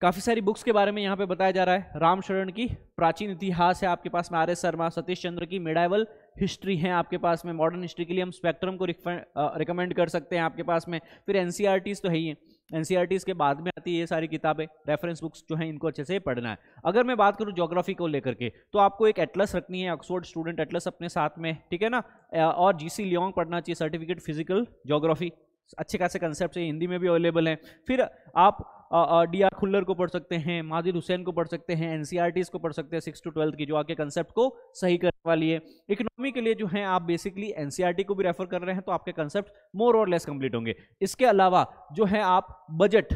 काफ़ी सारी बुक्स के बारे में यहाँ पे बताया जा रहा है। राम शरण की प्राचीन इतिहास है आपके पास में, आर एस शर्मा, सतीश चंद्र की मेडाइवल हिस्ट्री है आपके पास में, मॉडर्न हिस्ट्री के लिए हम स्पेक्ट्रम को रिकमेंड कर सकते हैं आपके पास में। फिर एन सी आर टीज़ तो है ही है, एन सी आर टीज़ के बाद में आती है ये सारी किताबें, रेफरेंस बुक्स जो हैं इनको अच्छे से पढ़ना है। अगर मैं बात करूँ ज्योग्राफी को लेकर के, तो आपको एक एटलस रखनी है, ऑक्सफोर्ड स्टूडेंट एटलस अपने साथ में, ठीक है ना। और जी सी लियोंग पढ़ना चाहिए, सर्टिफिकेट फिजिकल ज्योग्राफी, अच्छे खासे कंसेप्ट है, हिंदी में भी अवेलेबल हैं। फिर आप डी आर खुल्लर को पढ़ सकते हैं, मादिर हुसैन को पढ़ सकते हैं, एनसीईआरटीज़ को पढ़ सकते हैं सिक्स टू ट्वेल्थ की, जो आपके कंसेप्ट को सही करने वाली है। इकोनॉमी के लिए जो है आप बेसिकली एनसीईआरटी को भी रेफर कर रहे हैं, तो आपके कंसेप्ट मोर और लेस कंप्लीट होंगे। इसके अलावा जो है आप बजट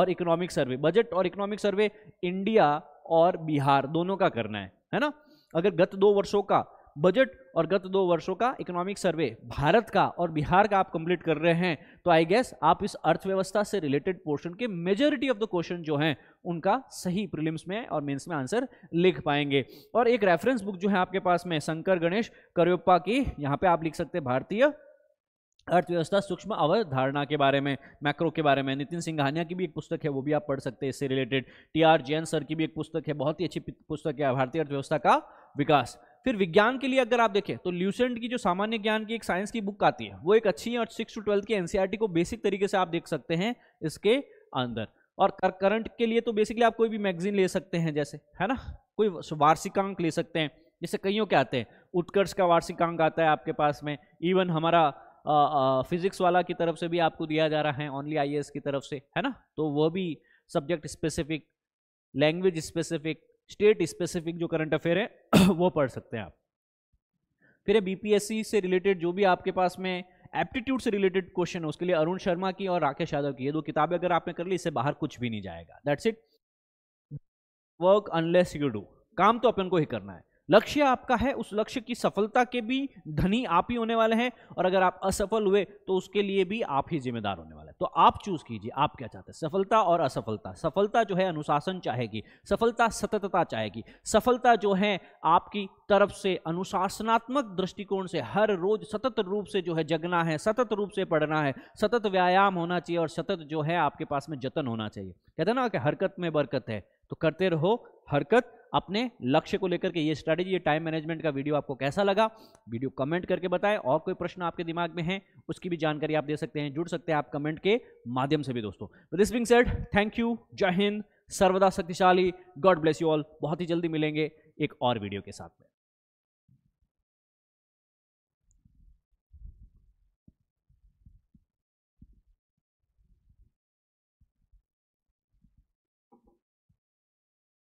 और इकोनॉमिक सर्वे, बजट और इकोनॉमिक सर्वे इंडिया और बिहार दोनों का करना है, है ना। अगर गत दो वर्षों का बजट और गत दो वर्षों का इकोनॉमिक सर्वे भारत का और बिहार का आप कंप्लीट कर रहे हैं, तो आई गेस आप इस अर्थव्यवस्था से रिलेटेड पोर्शन के मेजॉरिटी ऑफ द क्वेश्चन जो हैं उनका सही प्रीलिम्स में और मेंस में आंसर लिख पाएंगे। और एक रेफरेंस बुक जो है आपके पास में शंकर गणेश करियप्पा की, यहाँ पे आप लिख सकते हैं भारतीय अर्थव्यवस्था सूक्ष्म अवधारणा के बारे में, मैक्रो के बारे में। नितिन सिंघानिया की भी एक पुस्तक है, वो भी आप पढ़ सकते हैं इससे related. T R Jain sir की भी एक पुस्तक है, बहुत ही अच्छी पुस्तक है, भारतीय अर्थव्यवस्था का विकास। फिर विज्ञान के लिए अगर आप देखें तो ल्यूसेंट की जो सामान्य ज्ञान की एक साइंस की बुक आती है वो एक अच्छी है, और सिक्स टू ट्वेल्थ की एनसीईआरटी को बेसिक तरीके से आप देख सकते हैं इसके अंदर। और करंट के लिए तो बेसिकली आप कोई भी मैगजीन ले सकते हैं, जैसे, है ना, कोई वार्षिकांक ले सकते हैं, जैसे कईयों के आते हैं, उत्कर्ष का वार्षिकांक आता है आपके पास में, इवन हमारा फिजिक्स वाला की तरफ से भी आपको दिया जा रहा है, ओनली आई ए एस की तरफ से, है ना। तो वह भी subject specific, language specific, state specific जो करंट अफेयर है वो पढ़ सकते हैं आप। फिर बीपीएससी से रिलेटेड जो भी आपके पास में एप्टीट्यूड से रिलेटेड क्वेश्चन है उसके लिए अरुण शर्मा की और राकेश यादव की ये दो किताबें अगर आपने कर ली, इससे बाहर कुछ भी नहीं जाएगा, that's it. Work unless you do, काम तो अपन को ही करना है। लक्ष्य आपका है, उस लक्ष्य की सफलता के भी धनी आप ही होने वाले हैं, और अगर आप असफल हुए तो उसके लिए भी आप ही जिम्मेदार होने वाले हैं। तो आप चूज कीजिए आप क्या चाहते हैं, सफलता और असफलता। सफलता जो है अनुशासन चाहेगी, सफलता सततता चाहेगी, सफलता जो है आपकी तरफ से अनुशासनात्मक दृष्टिकोण से हर रोज सतत रूप से जो है जगना है, सतत रूप से पढ़ना है, सतत व्यायाम होना चाहिए, और सतत जो है आपके पास में जतन होना चाहिए। कहते हैं ना कि हरकत में बरकत है, तो करते रहो हरकत अपने लक्ष्य को लेकर के। ये स्ट्रैटेजी, ये टाइम मैनेजमेंट का वीडियो आपको कैसा लगा, वीडियो कमेंट करके बताएं। और कोई प्रश्न आपके दिमाग में है उसकी भी जानकारी आप दे सकते हैं, जुड़ सकते हैं आप कमेंट के माध्यम से भी दोस्तों। With this being said, thank you, जय हिंद, सर्वदा शक्तिशाली, गॉड ब्लेस यू ऑल। बहुत ही जल्दी मिलेंगे एक और वीडियो के साथ में।